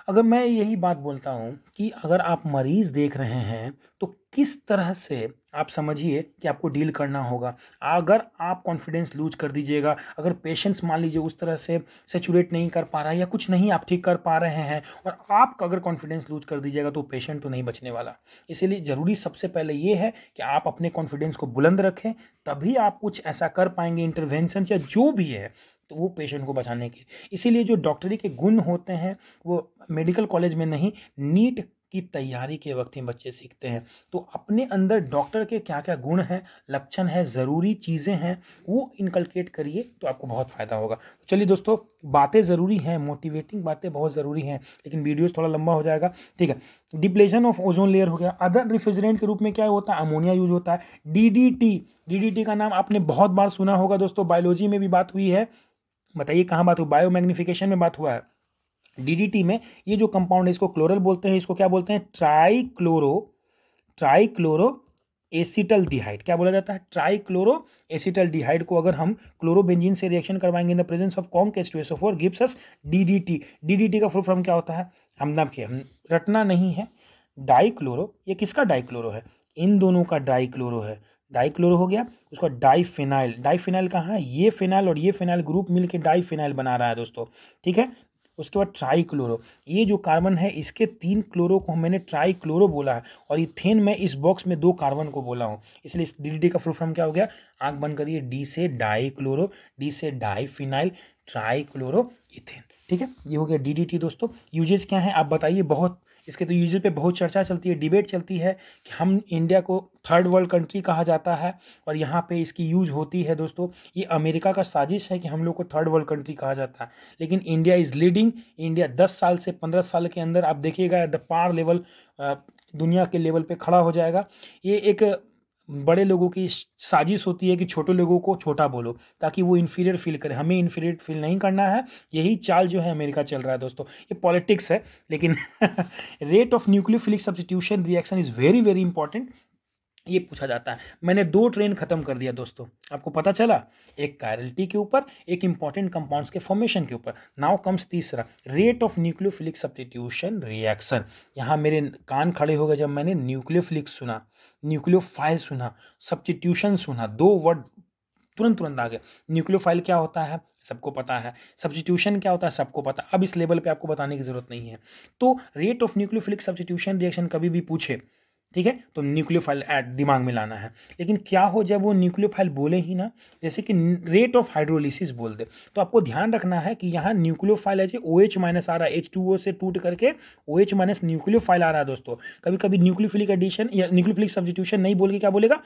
अगर मैं यही बात बोलता हूँ कि अगर आप मरीज़ देख रहे हैं तो किस तरह से आप समझिए कि आपको डील करना होगा। अगर आप कॉन्फिडेंस लूज कर दीजिएगा, अगर पेशेंट्स मान लीजिए उस तरह से सेचुरेट नहीं कर पा रहा है या कुछ नहीं आप ठीक कर पा रहे हैं, और आप अगर कॉन्फिडेंस लूज कर दीजिएगा तो पेशेंट तो नहीं बचने वाला। इसीलिए ज़रूरी सबसे पहले ये है कि आप अपने कॉन्फिडेंस को बुलंद रखें, तभी आप कुछ ऐसा कर पाएंगे, इंटरवेंशन या जो भी है, तो वो पेशेंट को बचाने के। इसीलिए जो डॉक्टरी के गुण होते हैं वो मेडिकल कॉलेज में नहीं, नीट की तैयारी के वक्त ही बच्चे सीखते हैं। तो अपने अंदर डॉक्टर के क्या क्या गुण हैं, लक्षण हैं, ज़रूरी चीज़ें हैं, वो इनकलकेट करिए तो आपको बहुत फ़ायदा होगा। चलिए दोस्तों, बातें ज़रूरी हैं, मोटिवेटिंग बातें बहुत ज़रूरी हैं, लेकिन वीडियोस थोड़ा लंबा हो जाएगा, ठीक है। डिप्लेशन ऑफ ओजोन लेयर हो गया। अदर रिफ्रिजरेंट के रूप में क्या होता है? अमोनिया यूज होता है। DDT का नाम आपने बहुत बार सुना होगा दोस्तों, बायोलॉजी में भी बात हुई है। बताइए कहाँ बात हुई? बायोमैग्निफिकेशन में बात हुआ है। DDT में ये जो कंपाउंड है इसको क्लोरल बोलते हैं, इसको क्या बोलते हैं? Trichloroacetaldehyde. क्या बोला जाता है? ट्राईक्लोरो एसिटल्डिहाइड को अगर हम क्लोरोबेंजीन से रिएक्शन करवाएंगे इन द प्रेजेंस ऑफ कॉन्केस्टोएसोफोर गिव्स अस DDT। DDT का फुल फॉर्म क्या होता है? हम नाम के रटना नहीं है। डाईक्लोरो, ये किसका डाईक्लोरो है? इन दोनों का डाईक्लोरो है। डाईक्लोरो हो गया, उसका डाईफिनाइल। डाईफिनाइल कहाँ है? ये फिनाइल और ये फिनाइल ग्रुप मिलकर डाईफिनाइल बना रहा है दोस्तों, ठीक है। उसके बाद ट्राईक्लोरो, ये जो कार्बन है इसके 3 क्लोरो को मैंने ट्राईक्लोरो बोला है, और इथेन में इस बॉक्स में 2 कार्बन को बोला हूँ, इसलिए इस DDT का फुल फॉर्म क्या हो गया? आंख बंद करिए, D से डाईक्लोरो, D से डाईफिनाइल, ट्राईक्लोरो इथेन, ठीक है। ये हो गया DDT दोस्तों। यूजेज क्या है आप बताइए? बहुत, इसके तो यूजेज पे बहुत चर्चा चलती है, डिबेट चलती है कि हम इंडिया को थर्ड वर्ल्ड कंट्री कहा जाता है और यहाँ पे इसकी यूज होती है दोस्तों। ये अमेरिका का साजिश है कि हम लोग को थर्ड वर्ल्ड कंट्री कहा जाता है, लेकिन इंडिया इज़ लीडिंग। इंडिया 10 साल से 15 साल के अंदर आप देखिएगा द पार लेवल, दुनिया के लेवल पर खड़ा हो जाएगा। ये एक बड़े लोगों की साजिश होती है कि छोटे लोगों को छोटा बोलो ताकि वो इन्फीरियर फील करें। हमें इन्फीरियर फील नहीं करना है, यही चाल जो है अमेरिका चल रहा है दोस्तों। ये पॉलिटिक्स है, लेकिन rate of nucleophilic substitution reaction is very very important, ये पूछा जाता है। मैंने 2 ट्रेन ख़त्म कर दिया दोस्तों, आपको पता चला, एक कायरलिटी के ऊपर, एक इंपॉर्टेंट कंपाउंड्स के फॉर्मेशन के ऊपर। नाउ कम्स तीसरा, rate of nucleophilic substitution reaction. यहाँ मेरे कान खड़े हो गए जब मैंने न्यूक्लियोफिलिक सुना, न्यूक्लियोफाइल सुना, सब्स्टिट्यूशन सुना, 2 वर्ड तुरंत आ गए। न्यूक्लियोफाइल क्या होता है सबको पता है, सब्स्टिट्यूशन क्या होता है सबको पता, अब इस लेवल पे आपको बताने की ज़रूरत नहीं है। तो rate of nucleophilic substitution reaction कभी भी पूछे, ठीक है, तो न्यूक्लियोफाइल ऐड दिमाग में लाना है। लेकिन क्या हो जब वो न्यूक्लियोफाइल बोले ही ना, जैसे कि रेट ऑफ हाइड्रोलिसिस बोल दे, तो आपको ध्यान रखना है कि यहाँ न्यूक्लियोफाइल है जो OH- आ रहा है, H2O से टूट करके OH- न्यूक्लियोफाइल आ रहा है दोस्तों। कभी कभी न्यूक्लियोफिलिक एडिशन या न्यूक्लियोफिलिक सब्स्टिट्यूशन नहीं बोल के क्या बोलेगा?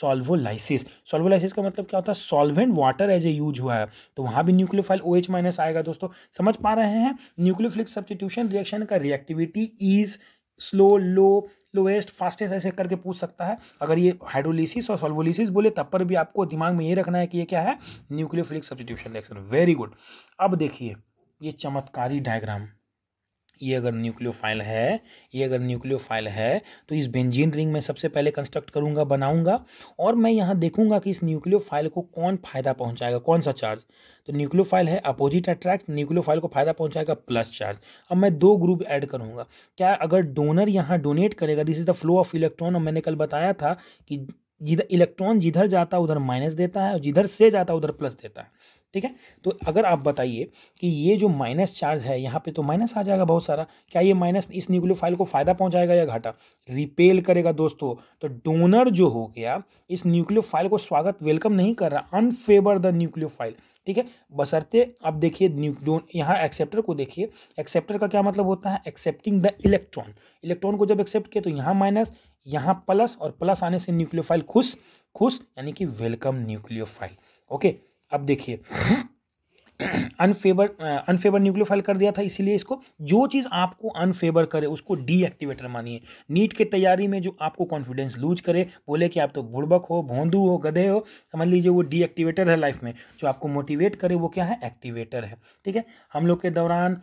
सोल्वोलाइसिस। सोल्वोलाइसिस का मतलब क्या होता है? Solvent water as a use हुआ है, तो वहाँ भी न्यूक्लियोफाइल OH- आएगा दोस्तों। समझ पा रहे हैं? न्यूक्लियोफिलिक सब्स्टिट्यूशन रिएक्शन का reactivity is slow, low, lowest fastest ऐसे करके पूछ सकता है। अगर ये हाइड्रोलिसिस और सॉल्वोलिसिस बोले तब पर भी आपको दिमाग में ये रखना है कि ये क्या है, nucleophilic substitution reaction. Very good. अब देखिए ये चमत्कारी डायग्राम, ये अगर न्यूक्लियोफाइल है, ये अगर न्यूक्लियोफाइल है तो इस बेंजीन रिंग में सबसे पहले कंस्ट्रक्ट करूंगा, बनाऊंगा और मैं यहाँ देखूंगा कि इस न्यूक्लियोफाइल को कौन फायदा पहुँचाएगा, कौन सा चार्ज। तो न्यूक्लियोफाइल है अपोजिट अट्रैक्ट, न्यूक्लियोफाइल को फायदा पहुंचाएगा प्लस चार्ज। अब मैं दो ग्रुप ऐड करूंगा। क्या अगर डोनर यहाँ डोनेट करेगा, this is the flow of electron. और मैंने कल बताया था कि जिधर इलेक्ट्रॉन जिधर जाता है उधर माइनस देता है और जिधर से जाता है उधर प्लस देता है, ठीक है। तो अगर आप बताइए कि ये जो माइनस चार्ज है यहाँ पे तो माइनस आ जाएगा बहुत सारा, क्या ये माइनस इस न्यूक्लियोफाइल को फ़ायदा पहुँचाएगा या घाटा? रिपेल करेगा दोस्तों। तो डोनर जो हो गया इस न्यूक्लियोफाइल को स्वागत वेलकम नहीं कर रहा, अनफेवर द न्यूक्लियोफाइल, ठीक है। बसरते अब देखिए यहाँ एक्सेप्टर को देखिए, एक्सेप्टर का क्या मतलब होता है, एक्सेप्टिंग द इलेक्ट्रॉन। इलेक्ट्रॉन को जब एक्सेप्ट किया तो यहाँ माइनस, यहाँ प्लस, और प्लस आने से न्यूक्लियोफाइल खुश, खुश यानी कि वेलकम न्यूक्लियोफाइल, ओके। अब देखिए अनफेवर न्यूक्लियोफाइल कर दिया था, इसीलिए इसको जो चीज़ आपको अनफेवर करे उसको डीएक्टिवेटर मानिए। नीट के तैयारी में जो आपको कॉन्फिडेंस लूज करे, बोले कि आप तो बुड़बक हो, भोंदू हो, गधे हो, समझ लीजिए वो डीएक्टिवेटर है लाइफ में। जो आपको मोटिवेट करे वो क्या है, एक्टिवेटर है, ठीक है। हम लोग के दौरान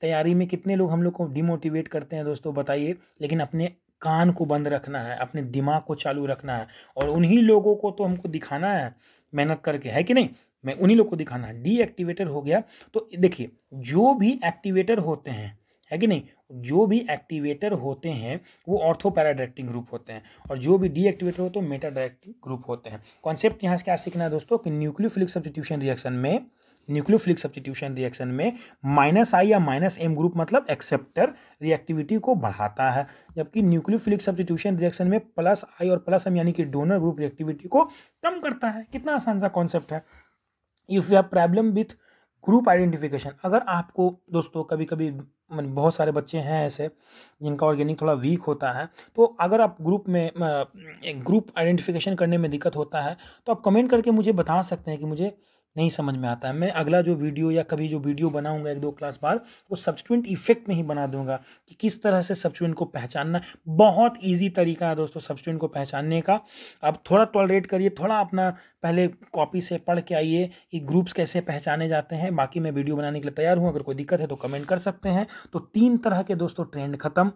तैयारी में कितने लोग हम लोग को डिमोटिवेट करते हैं दोस्तों, बताइए। लेकिन अपने कान को बंद रखना है, अपने दिमाग को चालू रखना है और उन्हीं लोगों को तो हमको दिखाना है मेहनत करके, है कि नहीं, मैं उन्हीं लोगों को दिखाना है। डीएक्टिवेटर हो गया तो देखिए जो भी एक्टिवेटर होते हैं, है कि नहीं, जो भी एक्टिवेटर होते हैं वो ऑर्थो पैरा डायरेक्टिंग ग्रुप होते हैं और जो भी डीएक्टिवेटर होते हैं मेटा डायरेक्टिंग ग्रुप होते हैं। कॉन्सेप्ट यहाँ से क्या सीखना है दोस्तों कि न्यूक्लियोफिलिक सब्स्टिट्यूशन रिएक्शन में, न्यूक्लियोफिलिक सब्स्टिट्यूशन रिएक्शन में माइनस आई या माइनस एम ग्रुप मतलब एक्सेप्टर रिएक्टिविटी को बढ़ाता है, जबकि न्यूक्लियोफिलिक सब्स्टिट्यूशन रिएक्शन में प्लस आई और प्लस एम यानी कि डोनर ग्रुप रिएक्टिविटी को कम करता है। कितना आसान सा कॉन्सेप्ट है। If you have problem with group identification, अगर आपको दोस्तों कभी कभी बहुत सारे बच्चे हैं ऐसे जिनका ऑर्गेनिक थोड़ा वीक होता है, तो अगर आप ग्रुप में ग्रुप आइडेंटिफिकेशन करने में दिक्कत होता है तो आप कमेंट करके मुझे बता सकते हैं कि मुझे नहीं समझ में आता है। मैं अगला जो वीडियो या कभी जो वीडियो बनाऊंगा एक दो क्लास बाद वो सब्स्टिट्यूएंट इफेक्ट में ही बना दूंगा कि किस तरह से सब्स्टिट्यूएंट को पहचानना। बहुत इजी तरीका है दोस्तों सब्स्टिट्यूएंट को पहचानने का। आप थोड़ा टॉलरेट करिए, थोड़ा अपना पहले कॉपी से पढ़ के आइए कि ग्रुप्स कैसे पहचाने जाते हैं। बाकी मैं वीडियो बनाने के लिए तैयार हूँ, अगर कोई दिक्कत है तो कमेंट कर सकते हैं। तो तीन तरह के दोस्तों ट्रेंड खत्म।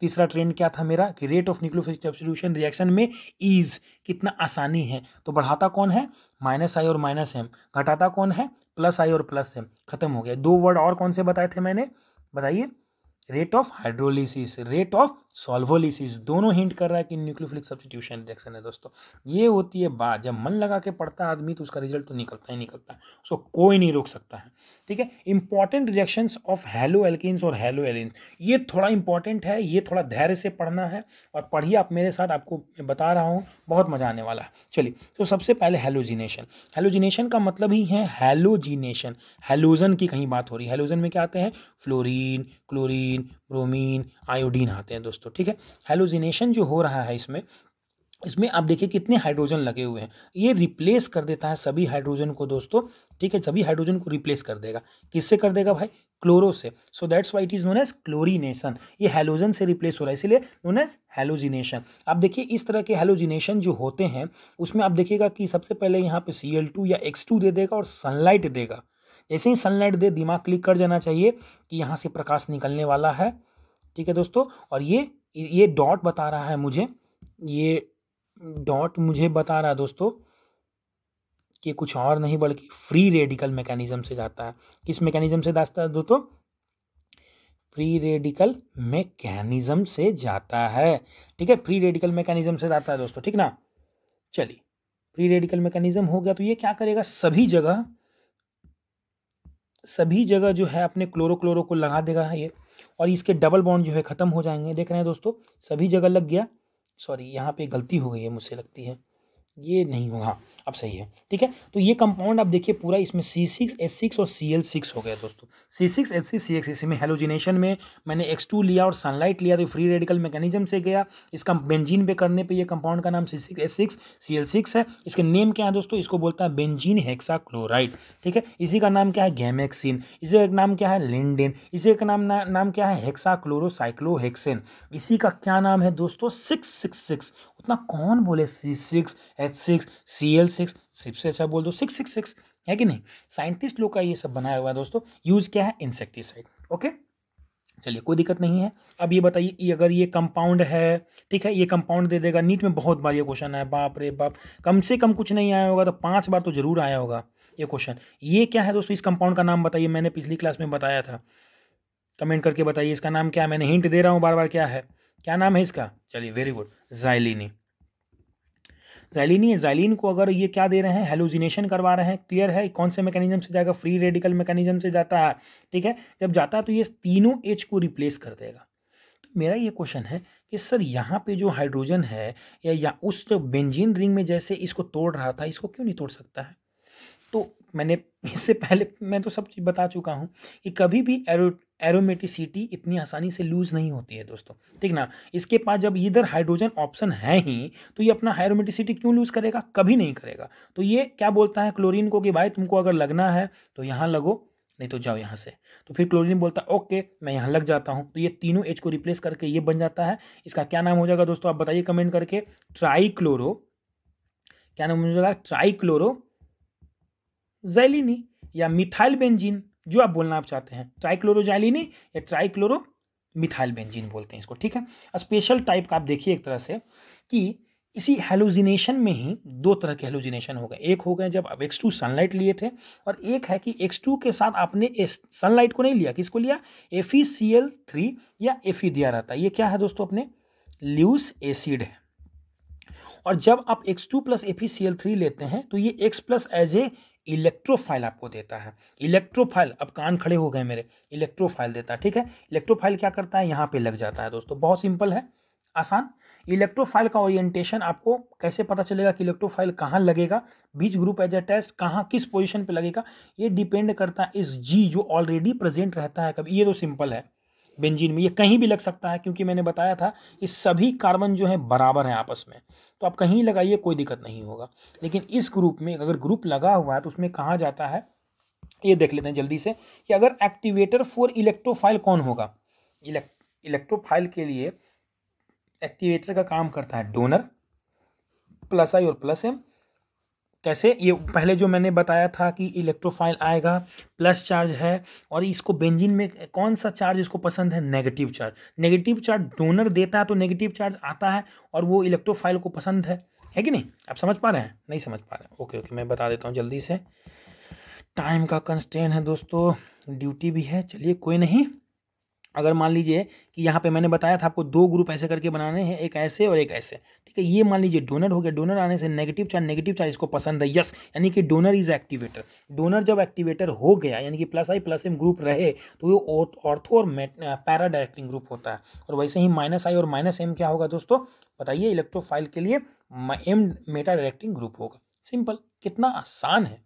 तीसरा ट्रेंड क्या था मेरा कि rate of nucleophilic substitution reaction में ईज, कितना आसानी है। तो बढ़ाता कौन है, माइनस आई और माइनस एम, घटाता कौन है, प्लस आई और प्लस एम। खत्म हो गया। दो वर्ड और कौन से बताए थे मैंने, बताइए, rate of hydrolysis, rate of solvolysis, दोनों हिंट कर रहा है कि न्यूक्लियोफिलिक सब्स्टिट्यूशन रिएक्शन है दोस्तों। ये होती है बात, जब मन लगा के पढ़ता है आदमी तो उसका रिजल्ट तो निकलता ही निकलता है, उसको कोई नहीं रोक सकता है, ठीक है। Important reactions of हैलो एल्केन्स और हैलो एलेन्स, ये थोड़ा इंपॉर्टेंट है, ये थोड़ा धैर्य से पढ़ना है और पढ़िए आप मेरे साथ, आपको मैं बता रहा हूँ बहुत मजा आने वाला है। चलिए तो सबसे पहले हैलोजिनेशन। हैलोजिनेशन का मतलब ही है हैलोजिनेशन, हैलोजन की कहीं बात हो रही है। हैलोजन में क्या आते हैं, फ्लोरीन, क्लोरीन, ब्रोमीन, आयोडीन आते हैं दोस्तों, ठीक है। हैलोजिनेशन जो हो रहा है इसमें, इसमें आप देखिए कितने हाइड्रोजन लगे हुए हैं, ये रिप्लेस कर देता है सभी हाइड्रोजन को दोस्तों, ठीक है। सभी हाइड्रोजन को रिप्लेस कर देगा, किससे कर देगा भाई, क्लोरो से। So that's why it is known as chlorination. ये हैलोजन से रिप्लेस हो रहा है इसलिए नोन एज हैलोजिनेशन। आप देखिए इस तरह के हैलोजिनेशन जो होते हैं उसमें आप देखिएगा कि सबसे पहले यहाँ पे Cl2 या X2 दे देगा और सनलाइट देगा। जैसे ही सनलाइट दे दिमाग क्लिक कर जाना चाहिए कि यहाँ से प्रकाश निकलने वाला है, ठीक है दोस्तों। और ये डॉट बता रहा है मुझे, ये डॉट मुझे बता रहा है दोस्तों कि कुछ और नहीं बल्कि फ्री रेडिकल मैकेनिज्म से जाता है। किस मैकेनिज्म से जाता है दोस्तों, फ्री रेडिकल मैकेनिज्म से जाता है, ठीक है, फ्री रेडिकल मैकेनिज्म से जाता है दोस्तों, ठीक ना। चलिए फ्री रेडिकल मैकेनिज्म हो गया तो ये क्या करेगा, सभी जगह जो है अपने क्लोरो को लगा देगा ये, और इसके डबल बॉन्ड जो है ख़त्म हो जाएंगे। देख रहे हैं दोस्तों सभी जगह लग गया, सॉरी यहाँ पे गलती हो गई है मुझसे लगती है, ये नहीं होगा, अब सही है, ठीक है। तो ये कंपाउंड आप देखिए पूरा इसमें C6H6 और Cl6 हो गया दोस्तों, C6H6 इसी में हेलोजिनेशन में मैंने X2 लिया और सनलाइट लिया तो फ्री रेडिकल मैकेनिज्म से गया। इसका बेंजीन पे करने पे ये कंपाउंड का नाम C6H6 Cl6 है। इसके नेम क्या है दोस्तों, इसको बोलता है बेंजीन हेक्सा क्लोराइड, ठीक है। इसी का नाम क्या है गैमेक्सिन, इसी का नाम क्या है लिंडेन, इसी का नाम क्या है हेक्सा क्लोरोसाइक्लोहेक्सेन, इसी का क्या नाम है दोस्तों 666। उतना कौन बोले C6H6 Cl6, सबसे अच्छा बोल दो 666, है कि नहीं। साइंटिस्ट लोग का ये सब बनाया हुआ है दोस्तों। यूज क्या है, इंसेक्टिसाइड, ओके चलिए कोई दिक्कत नहीं है। अब ये बताइए अगर ये कंपाउंड है, ठीक है, ये कंपाउंड दे देगा। नीट में बहुत बार ये क्वेश्चन आया, बाप रे बाप, कम से कम कुछ नहीं आया होगा तो 5 बार तो जरूर आया होगा ये क्वेश्चन। ये क्या है दोस्तों, इस कंपाउंड का नाम बताइए, मैंने पिछली क्लास में बताया था, कमेंट करके बताइए इसका नाम क्या है। मैंने हिंट दे रहा हूँ बार बार, क्या है, क्या नाम है इसका, चलिए very good, xylene. Xylene, xylene को अगर ये क्या दे रहे हैं, हेलोजिनेशन करवा रहे हैं, क्लियर है। कौन से मैकेनिज्म से जाएगा, फ्री रेडिकल मैकेनिज्म से जाता है, ठीक है। जब जाता है तो ये तीनों एच को रिप्लेस कर देगा। तो मेरा ये क्वेश्चन है कि सर यहाँ पे जो हाइड्रोजन है या उस जो बेंजीन रिंग में जैसे इसको तोड़ रहा था, इसको क्यों नहीं तोड़ सकता है। तो मैंने इससे पहले मैं तो सब चीज़ बता चुका हूँ कि कभी भी एरोमेटिसिटी इतनी आसानी से लूज नहीं होती है दोस्तों, ठीक ना। इसके पास जब इधर हाइड्रोजन ऑप्शन है ही तो ये अपना एरोमेटिसिटी क्यों लूज करेगा, कभी नहीं करेगा। तो ये क्या बोलता है क्लोरीन को कि भाई तुमको अगर लगना है तो यहाँ लगो, नहीं तो जाओ यहाँ से। तो फिर क्लोरीन बोलता है ओके मैं यहाँ लग जाता हूँ। तो ये तीनों एच को रिप्लेस करके ये बन जाता है। इसका क्या नाम हो जाएगा दोस्तों, आप बताइए कमेंट करके, ट्राईक्लोरो, क्या नाम हो जाएगा, ट्राईक्लोरो जाइलिनी या मिथाइल बेंजीन, जो आप बोलना आप चाहते हैं, ट्राइक्लोरोजाइलिनी या ट्राइक्लोरो मिथाइल बेंजीन बोलते हैं इसको, ठीक है। स्पेशल टाइप का आप देखिए एक तरह से कि इसी हेलोजिनेशन में ही 2 तरह के हेलोजिनेशन हो गए। एक हो गए जब आप X2 सनलाइट लिए थे और एक है कि X2 के साथ आपने सनलाइट को नहीं लिया, किसको लिया, FeCl3 या Fe दिया रहता है। ये क्या है दोस्तों, अपने ल्यूस एसिड है। और जब आप X2 + FeCl3 लेते हैं तो ये X+ एज ए इलेक्ट्रोफाइल आपको देता है। इलेक्ट्रोफाइल, अब कान खड़े हो गए मेरे, इलेक्ट्रोफाइल देता है, ठीक है। इलेक्ट्रोफाइल क्या करता है, यहाँ पे लग जाता है दोस्तों, बहुत सिंपल है, आसान। इलेक्ट्रोफाइल का ओरिएंटेशन आपको कैसे पता चलेगा कि इलेक्ट्रोफाइल कहाँ लगेगा, बीच ग्रुप एज ए टेस्ट कहाँ किस पोजिशन पर लगेगा, ये डिपेंड करता है इस जी जो ऑलरेडी प्रेजेंट रहता है। कभी ये तो सिंपल है, बेंजीन में ये कहीं भी लग सकता है क्योंकि मैंने बताया था कि सभी कार्बन जो है बराबर हैं आपस में, तो आप कहीं लगाइए कोई दिक्कत नहीं होगा। लेकिन इस ग्रुप में अगर ग्रुप लगा हुआ है तो उसमें कहा जाता है, ये देख लेते हैं जल्दी से कि अगर एक्टिवेटर फॉर इलेक्ट्रोफाइल कौन होगा। इलेक्ट्रोफाइल के लिए एक्टिवेटर का काम करता है डोनर, +I और +M। कैसे, ये पहले जो मैंने बताया था कि इलेक्ट्रोफाइल आएगा, प्लस चार्ज है और इसको बेंजीन में कौन सा चार्ज इसको पसंद है, negative charge. Negative charge donor देता है तो नेगेटिव चार्ज आता है और वो इलेक्ट्रोफाइल को पसंद है कि नहीं। आप समझ पा रहे हैं, नहीं समझ पा रहे हैं, ओके मैं बता देता हूँ जल्दी से, टाइम का कंस्ट्रेंट है दोस्तों, ड्यूटी भी है, चलिए कोई नहीं। अगर मान लीजिए कि यहाँ पे मैंने बताया था आपको 2 ग्रुप ऐसे करके बनाने हैं, एक ऐसे और एक ऐसे, ठीक है। ये मान लीजिए डोनर हो गया, डोनर आने से नेगेटिव चार्ज इसको पसंद है, यस, यानी कि डोनर इज एक्टिवेटर। डोनर जब एक्टिवेटर हो गया यानी कि +I + M ग्रुप रहे तो ये ऑर्थो और पैरा डायरेक्टिंग ग्रुप होता है। और वैसे ही -I और -M क्या होगा दोस्तों बताइए, इलेक्ट्रोफाइल के लिए M मेटा डायरेक्टिंग ग्रुप होगा। सिंपल, कितना आसान है।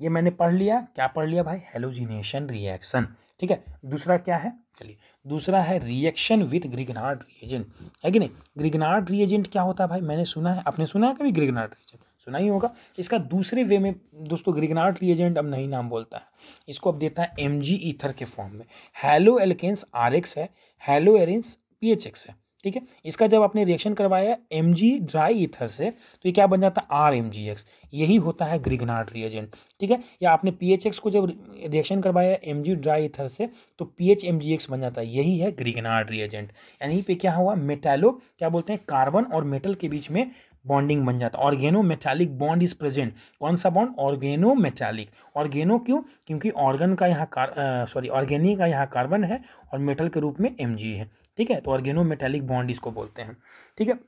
ये मैंने पढ़ लिया, क्या पढ़ लिया भाई, हेलोजिनेशन रिएक्शन, ठीक है। दूसरा क्या है, चलिए दूसरा है रिएक्शन विथ ग्रिगनार्ड रिएजेंट, है कि नहीं। ग्रिगनार्ड रिएजेंट क्या होता है भाई, मैंने सुना है, आपने सुना है कभी, ग्रिगनार्ड रिएजेंट सुना ही होगा। इसका दूसरे वे में दोस्तों ग्रिगनार्ड रिएजेंट अब नहीं नाम बोलता है, इसको अब देता है Mg ईथर के फॉर्म में। हैलोएल्केन्स RX है, हैलोएरेंस PHX है, ठीक है। इसका जब आपने रिएक्शन करवाया Mg ड्राई ईथर से तो ये क्या बन जाता है, RMgX, यही होता है ग्रिगनार्ड रिएजेंट, ठीक है। या आपने PHX को जब रिएक्शन करवाया Mg ड्राई ईथर से तो PHMgX बन जाता है, यही है ग्रिगनार्ड रिएजेंट। यानी पे क्या हुआ, मेटालो क्या बोलते हैं, कार्बन और मेटल के बीच में बॉन्डिंग बन जाता है, organo metallic bond is present. कौन सा बॉन्ड, ऑर्गेनो मेटालिक। ऑर्गेनो क्यों, क्योंकि ऑर्गन का यहाँ ऑर्गेनिक का यहाँ कार्बन है और मेटल के रूप में Mg है, ठीक है। तो ऑर्गेनो मेटालिक बॉन्ड इसको बोलते हैं, ठीक है।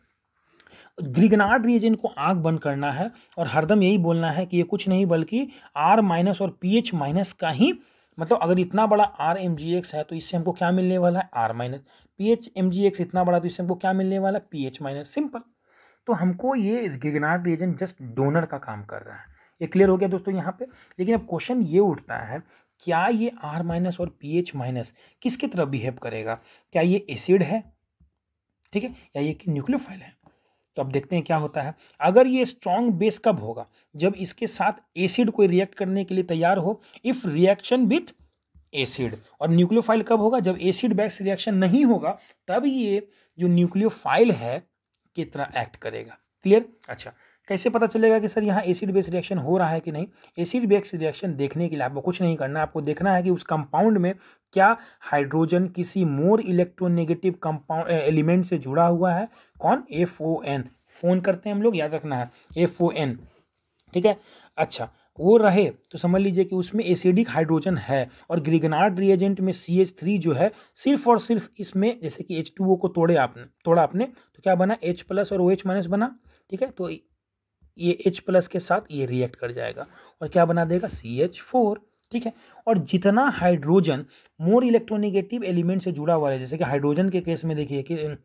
ग्रिगनार्ड रिएजेंट को आंख बंद करना है और हरदम यही बोलना है कि ये कुछ नहीं बल्कि R- और PH- का ही, मतलब अगर इतना बड़ा RMgX है तो इससे हमको क्या मिलने वाला है, R-, PHMgX इतना बड़ा तो इससे हमको क्या मिलने वाला है, PH-, सिंपल। तो हमको ये ग्रिग्नार्ड रिएजेंट जस्ट डोनर का काम कर रहा है। ये क्लियर हो गया दोस्तों यहाँ पे। लेकिन अब क्वेश्चन ये उठता है, क्या ये आर माइनस और पी एच माइनस किसकी तरह बिहेव करेगा? क्या ये एसिड है, ठीक है, या ये न्यूक्लियोफाइल है? तो अब देखते हैं क्या होता है। अगर ये स्ट्रॉन्ग बेस कब होगा? जब इसके साथ एसिड कोई रिएक्ट करने के लिए तैयार हो, इफ रिएक्शन विथ एसिड। और न्यूक्लियोफाइल कब होगा? जब एसिड बेस रिएक्शन नहीं होगा तब ये जो न्यूक्लियोफाइल है की तरह एक्ट करेगा। क्लियर। अच्छा, कैसे पता चलेगा कि सर यहाँ एसिड बेस रिएक्शन हो रहा है कि नहीं? एसिड बेस रिएक्शन देखने के लिए आपको कुछ नहीं करना, आपको देखना है कि उस कंपाउंड में क्या हाइड्रोजन किसी मोर इलेक्ट्रोनेगेटिव कंपाउंड एलिमेंट से जुड़ा हुआ है। कौन? FON। फोन करते हैं हम लोग, याद रखना है FON, ठीक है। अच्छा, वो रहे तो समझ लीजिए कि उसमें एसिडिक हाइड्रोजन है। और ग्रिग्नार्ड रिएजेंट में CH3 जो है सिर्फ और सिर्फ इसमें, जैसे कि H2O को तोड़ा आपने तो क्या बना? H+ और OH- बना, ठीक है। तो ये H+ के साथ ये रिएक्ट कर जाएगा और क्या बना देगा? CH4, ठीक है। और जितना हाइड्रोजन मोर इलेक्ट्रोनेगेटिव एलिमेंट से जुड़ा हुआ है, जैसे कि हाइड्रोजन के केस में देखिए कि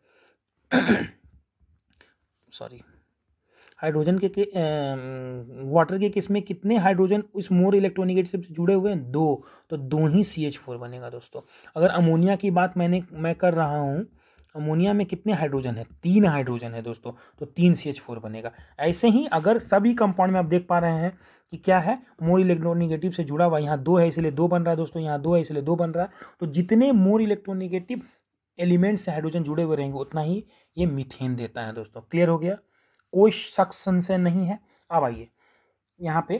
हाइड्रोजन के वाटर के केस में कितने हाइड्रोजन उस मोर इलेक्ट्रोनेगेटिव से जुड़े हुए हैं? 2। तो 2 ही CH4 बनेगा दोस्तों। अगर अमोनिया की बात मैं कर रहा हूँ, अमोनिया में कितने हाइड्रोजन है? 3 हाइड्रोजन है दोस्तों, तो 3 CH4 बनेगा। ऐसे ही अगर सभी कंपाउंड में आप देख पा रहे हैं कि क्या है, मोर इलेक्ट्रोनेगेटिव से जुड़ा हुआ, यहाँ 2 है इसलिए 2 बन रहा है दोस्तों, यहाँ 2 है इसलिए 2 बन रहा है। तो जितने मोर इलेक्ट्रोनेगेटिव एलिमेंट से हाइड्रोजन जुड़े हुए रहेंगे उतना ही ये मीथेन देता है दोस्तों। क्लियर हो गया, कोई शक संशय नहीं है। अब आइए यहाँ पे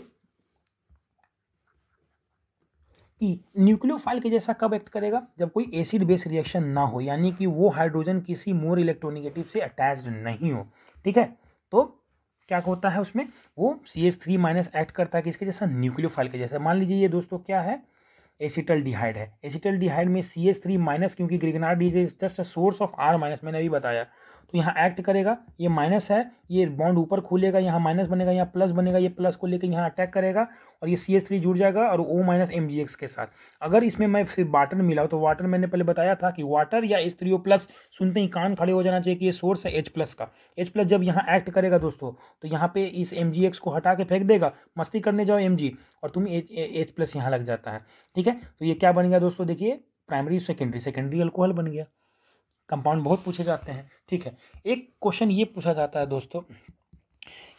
कि न्यूक्लियोफाइल के जैसा कब एक्ट करेगा? जब कोई एसिड बेस रिएक्शन ना हो, यानी कि वो हाइड्रोजन किसी मोर इलेक्ट्रोनेगेटिव से अटैच्ड नहीं हो, ठीक है। तो क्या होता है उसमें? वो CH3- एक्ट करता है किसके जैसा? न्यूक्लियोफाइल के जैसा। मान लीजिए ये दोस्तों क्या है, एसिटल डिहाइड है। एसिटल डिहाइड में CH3-, क्योंकि Grignard is just a source of R-, मैंने अभी बताया, तो यहाँ एक्ट करेगा। ये माइनस है, ये बॉन्ड ऊपर खुलेगा, यहाँ माइनस बनेगा, यहाँ प्लस बनेगा, ये प्लस को लेकर यहाँ अटैक करेगा और ये CH3 जुड़ जाएगा और O- के साथ। अगर इसमें मैं फिर वाटर मिलाऊँ तो वाटर, मैंने पहले बताया था कि वाटर या H3O+ सुनते ही कान खड़े हो जाना चाहिए कि ये सोर्स है H+ का। H+ जब यहाँ एक्ट करेगा दोस्तों तो यहाँ पे इस MgX को हटा के फेंक देगा, मस्ती करने जाओ Mg, और तुम H+ यहाँ लग जाता है, ठीक है। तो ये क्या बन गया दोस्तों? देखिए, प्राइमरी सेकेंडरी अल्कोहल बन गया। कंपाउंड बहुत पूछे जाते हैं, ठीक है। एक क्वेश्चन ये पूछा जाता है दोस्तों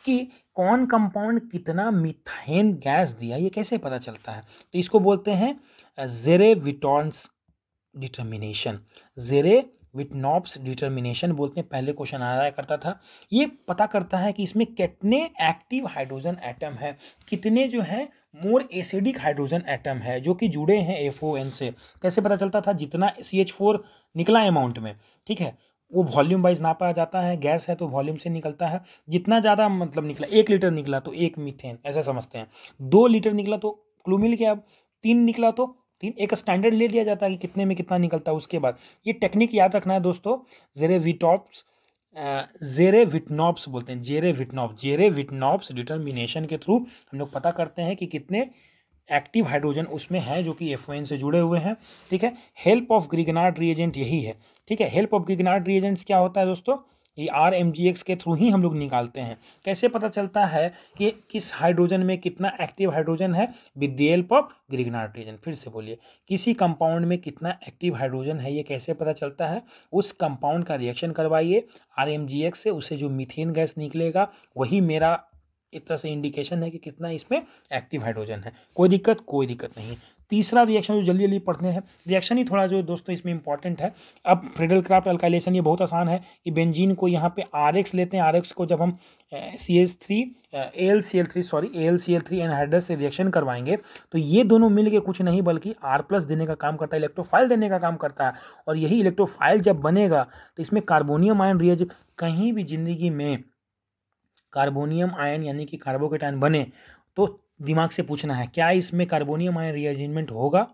कि कौन कंपाउंड कितना मीथेन गैस दिया, ये कैसे पता चलता है? तो इसको बोलते हैं ज़ेरेविटॉन्स डिटर्मिनेशन, ज़ेरेविटनॉफ्स डिटर्मिनेशन बोलते हैं। पहले क्वेश्चन आया करता था, ये पता करता है कि इसमें कितने एक्टिव हाइड्रोजन एटम है, कितने जो है मोर एसिडिक हाइड्रोजन एटम है जो कि जुड़े हैं FON से। कैसे पता चलता था? जितना CH4 निकला अमाउंट में, ठीक है, वो वॉल्यूम वाइज नापा जाता है, गैस है तो वॉल्यूम से निकलता है, जितना ज़्यादा मतलब निकला। 1 लीटर निकला तो 1 मीथेन ऐसा समझते हैं, 2 लीटर निकला तो क्लू मिल गया, अब 3 निकला तो 3, एक स्टैंडर्ड ले लिया जाता है कि कितने में कितना निकलता है। उसके बाद ये टेक्निक याद रखना है दोस्तों, ज़ेरेविटनॉफ्स बोलते हैं, ज़ेरेविटनॉफ्स डिटर्मिनेशन के थ्रू हम लोग पता करते हैं कि कितने एक्टिव हाइड्रोजन उसमें है जो कि FON से जुड़े हुए हैं, ठीक है। हेल्प ऑफ ग्रिग्नार्ड रिएजेंट यही है, ठीक है। हेल्प ऑफ ग्रिग्नार्ड रिएजेंट्स क्या होता है दोस्तों? ये RMgX के थ्रू ही हम लोग निकालते हैं। कैसे पता चलता है कि किस हाइड्रोजन में कितना एक्टिव हाइड्रोजन है? With the help of Grignard reagent. फिर से बोलिए, किसी कंपाउंड में कितना एक्टिव हाइड्रोजन है ये कैसे पता चलता है? उस कंपाउंड का रिएक्शन करवाइए RMgX से, उससे जो मीथेन गैस निकलेगा वही मेरा एक तरह से इंडिकेशन है कि कितना इसमें एक्टिव हाइड्रोजन है। कोई दिक्कत नहीं। तीसरा रिएक्शन जो जल्दी पढ़ते हैं, रिएक्शन ही थोड़ा जो दोस्तों इसमें इंपॉर्टेंट है। अब फ्रीडल-क्राफ्ट अल्काइलेशन ये बहुत आसान है कि बेंजीन को यहाँ पे RX लेते हैं, RX को जब हम AlCl3 एनहाइड्रेस से रिएक्शन करवाएंगे तो ये दोनों मिलके कुछ नहीं बल्कि R+ देने का काम करता है, इलेक्ट्रोफाइल देने का काम करता है। और यही इलेक्ट्रोफाइल जब बनेगा तो इसमें कार्बोनियम आयन रिएज, कहीं भी ज़िंदगी में कार्बोनियम आयन यानी कि कार्बोकेटायन बने तो दिमाग से पूछना है क्या इसमें कार्बोनियम आयन रीअरेंजमेंट होगा?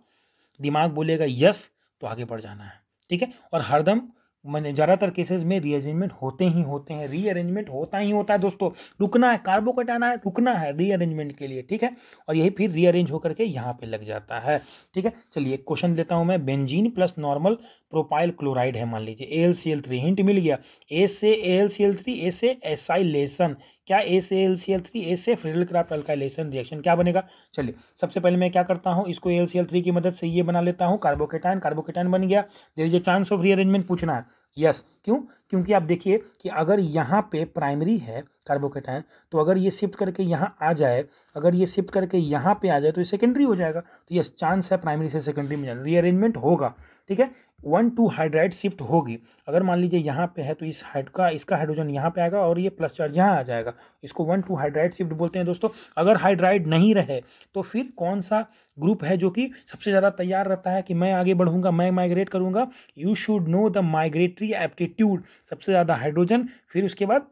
दिमाग बोलेगा यस तो आगे बढ़ जाना है, ठीक है। और हरदम मैंने ज़्यादातर केसेस में रीअरेंजमेंट होते ही होते हैं, रीअरेंजमेंट होता ही होता है दोस्तों। रुकना है, कार्बो कटाना है, रुकना है रीअरेंजमेंट के लिए, ठीक है। और यही फिर रीअरेंज होकर के यहाँ पे लग जाता है, ठीक है। चलिए एक क्वेश्चन लेता हूँ मैं, benzene plus normal propyl chloride है मान लीजिए AlCl3, हिंट मिल गया, ए से AlCl3, ए से एसाइलेशन, क्या ए से AlCl3, ए से फ्रीडलक्राफ्ट अल्काइलेशन रिएक्शन क्या बनेगा। चलिए सबसे पहले मैं क्या करता हूँ, इसको AlCl3 की मदद से ये बना लेता हूँ कार्बोकेटाइन, कार्बोकेटाइन बन गया। There is a chance of rearrangement पूछना है, यस क्यों, क्योंकि आप देखिए कि अगर यहाँ पे प्राइमरी है कार्बोकेटाइन, तो अगर ये शिफ्ट करके यहाँ आ जाए, अगर ये शिफ्ट करके यहाँ पे आ जाए तो ये सेकेंडरी हो जाएगा, तो यस चांस है प्राइमरी से सेकेंडरी में जाना, रीअरेंजमेंट होगा, ठीक है। 1-2 हाइड्राइड शिफ्ट होगी, अगर मान लीजिए यहाँ पे है तो इस हाइड का इसका हाइड्रोजन यहाँ पे आएगा और ये प्लस चार्ज यहाँ आ जाएगा, इसको 1-2 हाइड्राइड शिफ्ट बोलते हैं दोस्तों। अगर हाइड्राइड नहीं रहे तो फिर कौन सा ग्रुप है जो कि सबसे ज़्यादा तैयार रहता है कि मैं आगे बढ़ूंगा, मैं माइग्रेट करूँगा, you should know the migratory aptitude, सबसे ज़्यादा हाइड्रोजन, फिर उसके बाद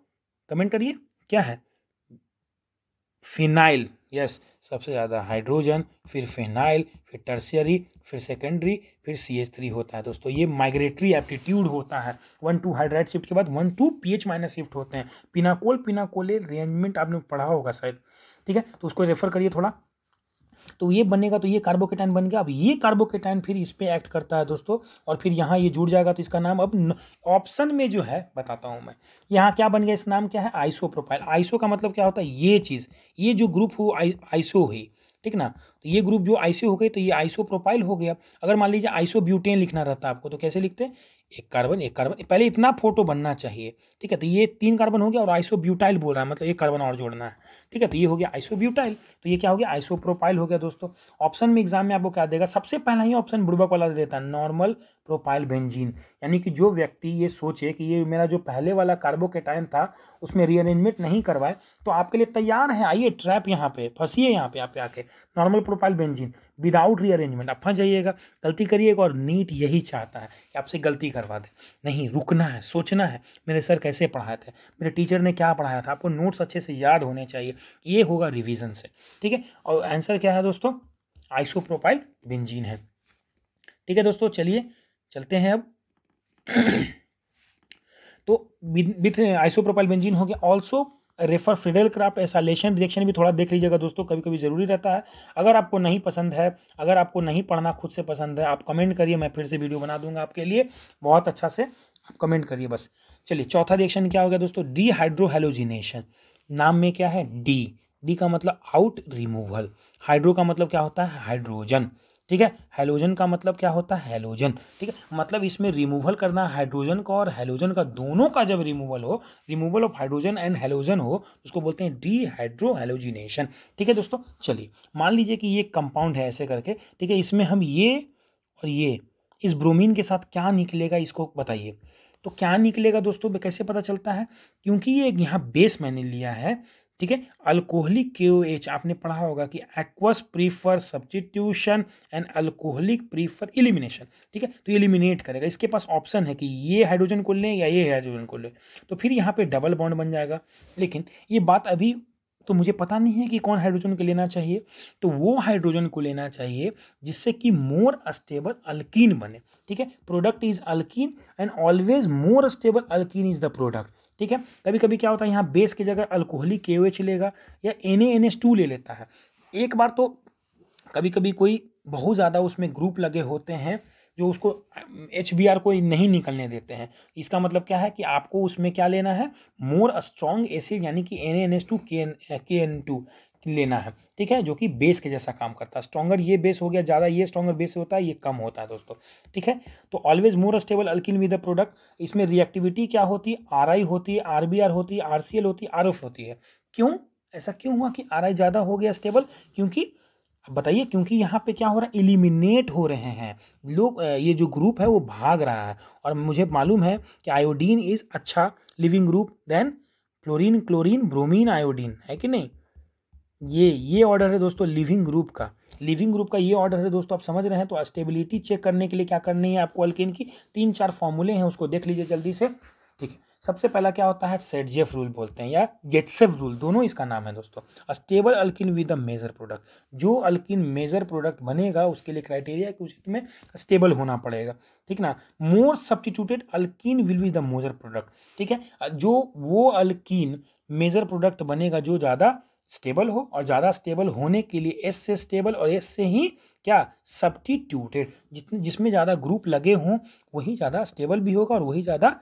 कमेंट करिए क्या है, फिनाइल, यस सबसे ज़्यादा हाइड्रोजन, फिर फिनाइल, फिर टर्शियरी, फिर सेकेंडरी, फिर CH3 होता है दोस्तों। ये माइग्रेटरी एप्टीट्यूड होता है, 1-2 हाइड्राइड शिफ्ट के बाद 1-2 pH- शिफ्ट होते हैं। पिनाकोल, पिनाकोले रेंजमेंट आपने पढ़ा होगा शायद, ठीक है, तो उसको रेफर करिए थोड़ा। तो ये बनेगा, तो ये कार्बोकेटाइन बन गया। अब ये कार्बोकेटाइन फिर इस पे एक्ट करता है दोस्तों और फिर यहाँ ये जुड़ जाएगा, तो इसका नाम अब ऑप्शन में जो है बताता हूँ मैं, यहाँ क्या बन गया, इस नाम क्या है, आइसोप्रोपाइल। आइसो का मतलब क्या होता है, ये चीज़, ये जो ग्रुप हो आइसो हुई, ठीक ना, तो ये ग्रुप जो आइसो हो गई तो ये आइसोप्रोपाइल हो गया। अगर मान लीजिए आइसोब्यूटेन लिखना रहता है आपको तो कैसे लिखते हैं, एक कार्बन एक कार्बन, पहले इतना फोटो बनना चाहिए, ठीक है। तो ये 3 कार्बन हो गया और आइसोब्यूटाइल बोल रहा है, मतलब एक कार्बन और जोड़ना है, ठीक है। तो ये हो गया आइसोब्यूटाइल, तो ये क्या हो गया, आइसोप्रोपाइल हो गया दोस्तों। ऑप्शन में एग्जाम में आपको क्या देगा, सबसे पहला ही ऑप्शन बुड़बक वाला देता है, नॉर्मल प्रोपाइल बेंजीन, यानी कि जो व्यक्ति ये सोचे कि ये मेरा जो पहले वाला कार्बोकेटाइन था उसमें रीअरेंजमेंट नहीं करवाए तो आपके लिए तैयार है, आइए ट्रैप यहाँ पे फंसिए, यहाँ पे आके normal propyl benzene without rearrangement आप फंस जाइएगा, गलती करिएगा। और नीट यही चाहता है कि आपसे गलती करवा दे, नहीं रुकना है, सोचना है मेरे सर कैसे पढ़ाए थे, मेरे टीचर ने क्या पढ़ाया था, आपको नोट्स अच्छे से याद होने चाहिए, ये होगा रिवीजन से, ठीक है। और आंसर क्या है दोस्तों, आइसोप्रोपाइल बेंजीन है, ठीक है दोस्तों। चलिए चलते हैं अब तो विथ आइसोप्रोपाइल बेंजीन हो गया। Also refer Friedel Crafts acylation reaction भी थोड़ा देख लीजिएगा दोस्तों, कभी कभी ज़रूरी रहता है। अगर आपको नहीं पसंद है, अगर आपको नहीं पढ़ना खुद से पसंद है, आप कमेंट करिए, मैं फिर से वीडियो बना दूंगा आपके लिए, बहुत अच्छा से आप कमेंट करिए बस। चलिए चौथा रिएक्शन क्या हो गया दोस्तों, डीहाइड्रोहैलोजिनेशन, नाम में क्या है, डी, डी का मतलब आउट रिमूवल, हाइड्रो का मतलब क्या होता है, हाइड्रोजन, ठीक है, हैलोजन का मतलब क्या होता है, हैलोजन, ठीक है। मतलब इसमें रिमूवल करना, हाइड्रोजन का और हैलोजन का दोनों का जब रिमूवल हो, removal of hydrogen and halogen हो, उसको बोलते हैं डीहाइड्रोहैलोजिनेशन, ठीक है दोस्तों। चलिए मान लीजिए कि ये कंपाउंड है ऐसे करके, ठीक है, इसमें हम ये इस ब्रोमीन के साथ क्या निकलेगा इसको बताइए, तो क्या निकलेगा दोस्तों कैसे पता चलता है, क्योंकि ये यहाँ बेस मैंने लिया है, ठीक है, अल्कोहलिक KOH, आपने पढ़ा होगा कि aqueous prefer substitution and alcoholic prefer elimination, ठीक है। तो एलिमिनेट करेगा, इसके पास ऑप्शन है कि ये हाइड्रोजन को लें या ये हाइड्रोजन को लें, तो फिर यहाँ पे डबल बॉन्ड बन जाएगा। लेकिन ये बात अभी तो मुझे पता नहीं है कि कौन हाइड्रोजन को लेना चाहिए, तो वो हाइड्रोजन को लेना चाहिए जिससे कि मोर स्टेबल अल्कीन बने, ठीक है। Product is alkene and always more stable alkene is the product, ठीक है। कभी कभी क्या होता है, यहाँ बेस की जगह अल्कोहलिक KOH लेगा या NaNH2 ले लेता है एक बार, तो कभी कभी कोई बहुत ज़्यादा उसमें ग्रुप लगे होते हैं जो उसको HBr को नहीं निकलने देते हैं। इसका मतलब क्या है कि आपको उसमें क्या लेना है, मोर स्ट्रॉन्ग एसिड यानी कि NaNH2 KN2 लेना है, ठीक है, जो कि बेस के जैसा काम करता है। स्ट्रॉन्गर ये बेस हो गया, ज़्यादा ये स्ट्रॉन्गर बेस होता है, ये कम होता है दोस्तों, ठीक है। तो always more stable alkene with the product. इसमें रिएक्टिविटी क्या होती है, RI होती है, RBr होती है, RCl होती है, RF होती है। क्यों ऐसा क्यों हुआ कि RI ज़्यादा हो गया स्टेबल, क्योंकि बताइए, क्योंकि यहाँ पे क्या हो रहा है, एलिमिनेट हो रहे हैं लोग, ये जो ग्रुप है वो भाग रहा है। और मुझे मालूम है कि आयोडीन इज़ अच्छा leaving group then fluorine, chlorine, bromine, iodine, है कि नहीं, ये ऑर्डर है दोस्तों लिविंग ग्रुप का, लिविंग ग्रुप का ये ऑर्डर है दोस्तों, आप समझ रहे हैं। तो स्टेबिलिटी चेक करने के लिए क्या करनी है आपको, अल्केन की 3-4 फॉर्मूले हैं उसको देख लीजिए जल्दी से, ठीक है। सबसे पहला क्या होता है, सेटजेफ रूल बोलते हैं या ज़ाइत्सेव रूल, दोनों इसका नाम है दोस्तों। Stable alkene with a major product, जो अल्किन मेजर प्रोडक्ट बनेगा उसके लिए क्राइटेरिया कि उसमें स्टेबल होना पड़ेगा, ठीक ना। More substituted alkene will be the major product, ठीक है, जो वो अल्किन मेजर प्रोडक्ट बनेगा जो ज़्यादा स्टेबल हो, और ज़्यादा स्टेबल होने के लिए एस से स्टेबल और एस से ही क्या सब्स्टिट्यूटेड, जिसमें ज़्यादा ग्रुप लगे हों वही ज़्यादा स्टेबल भी होगा और वही ज़्यादा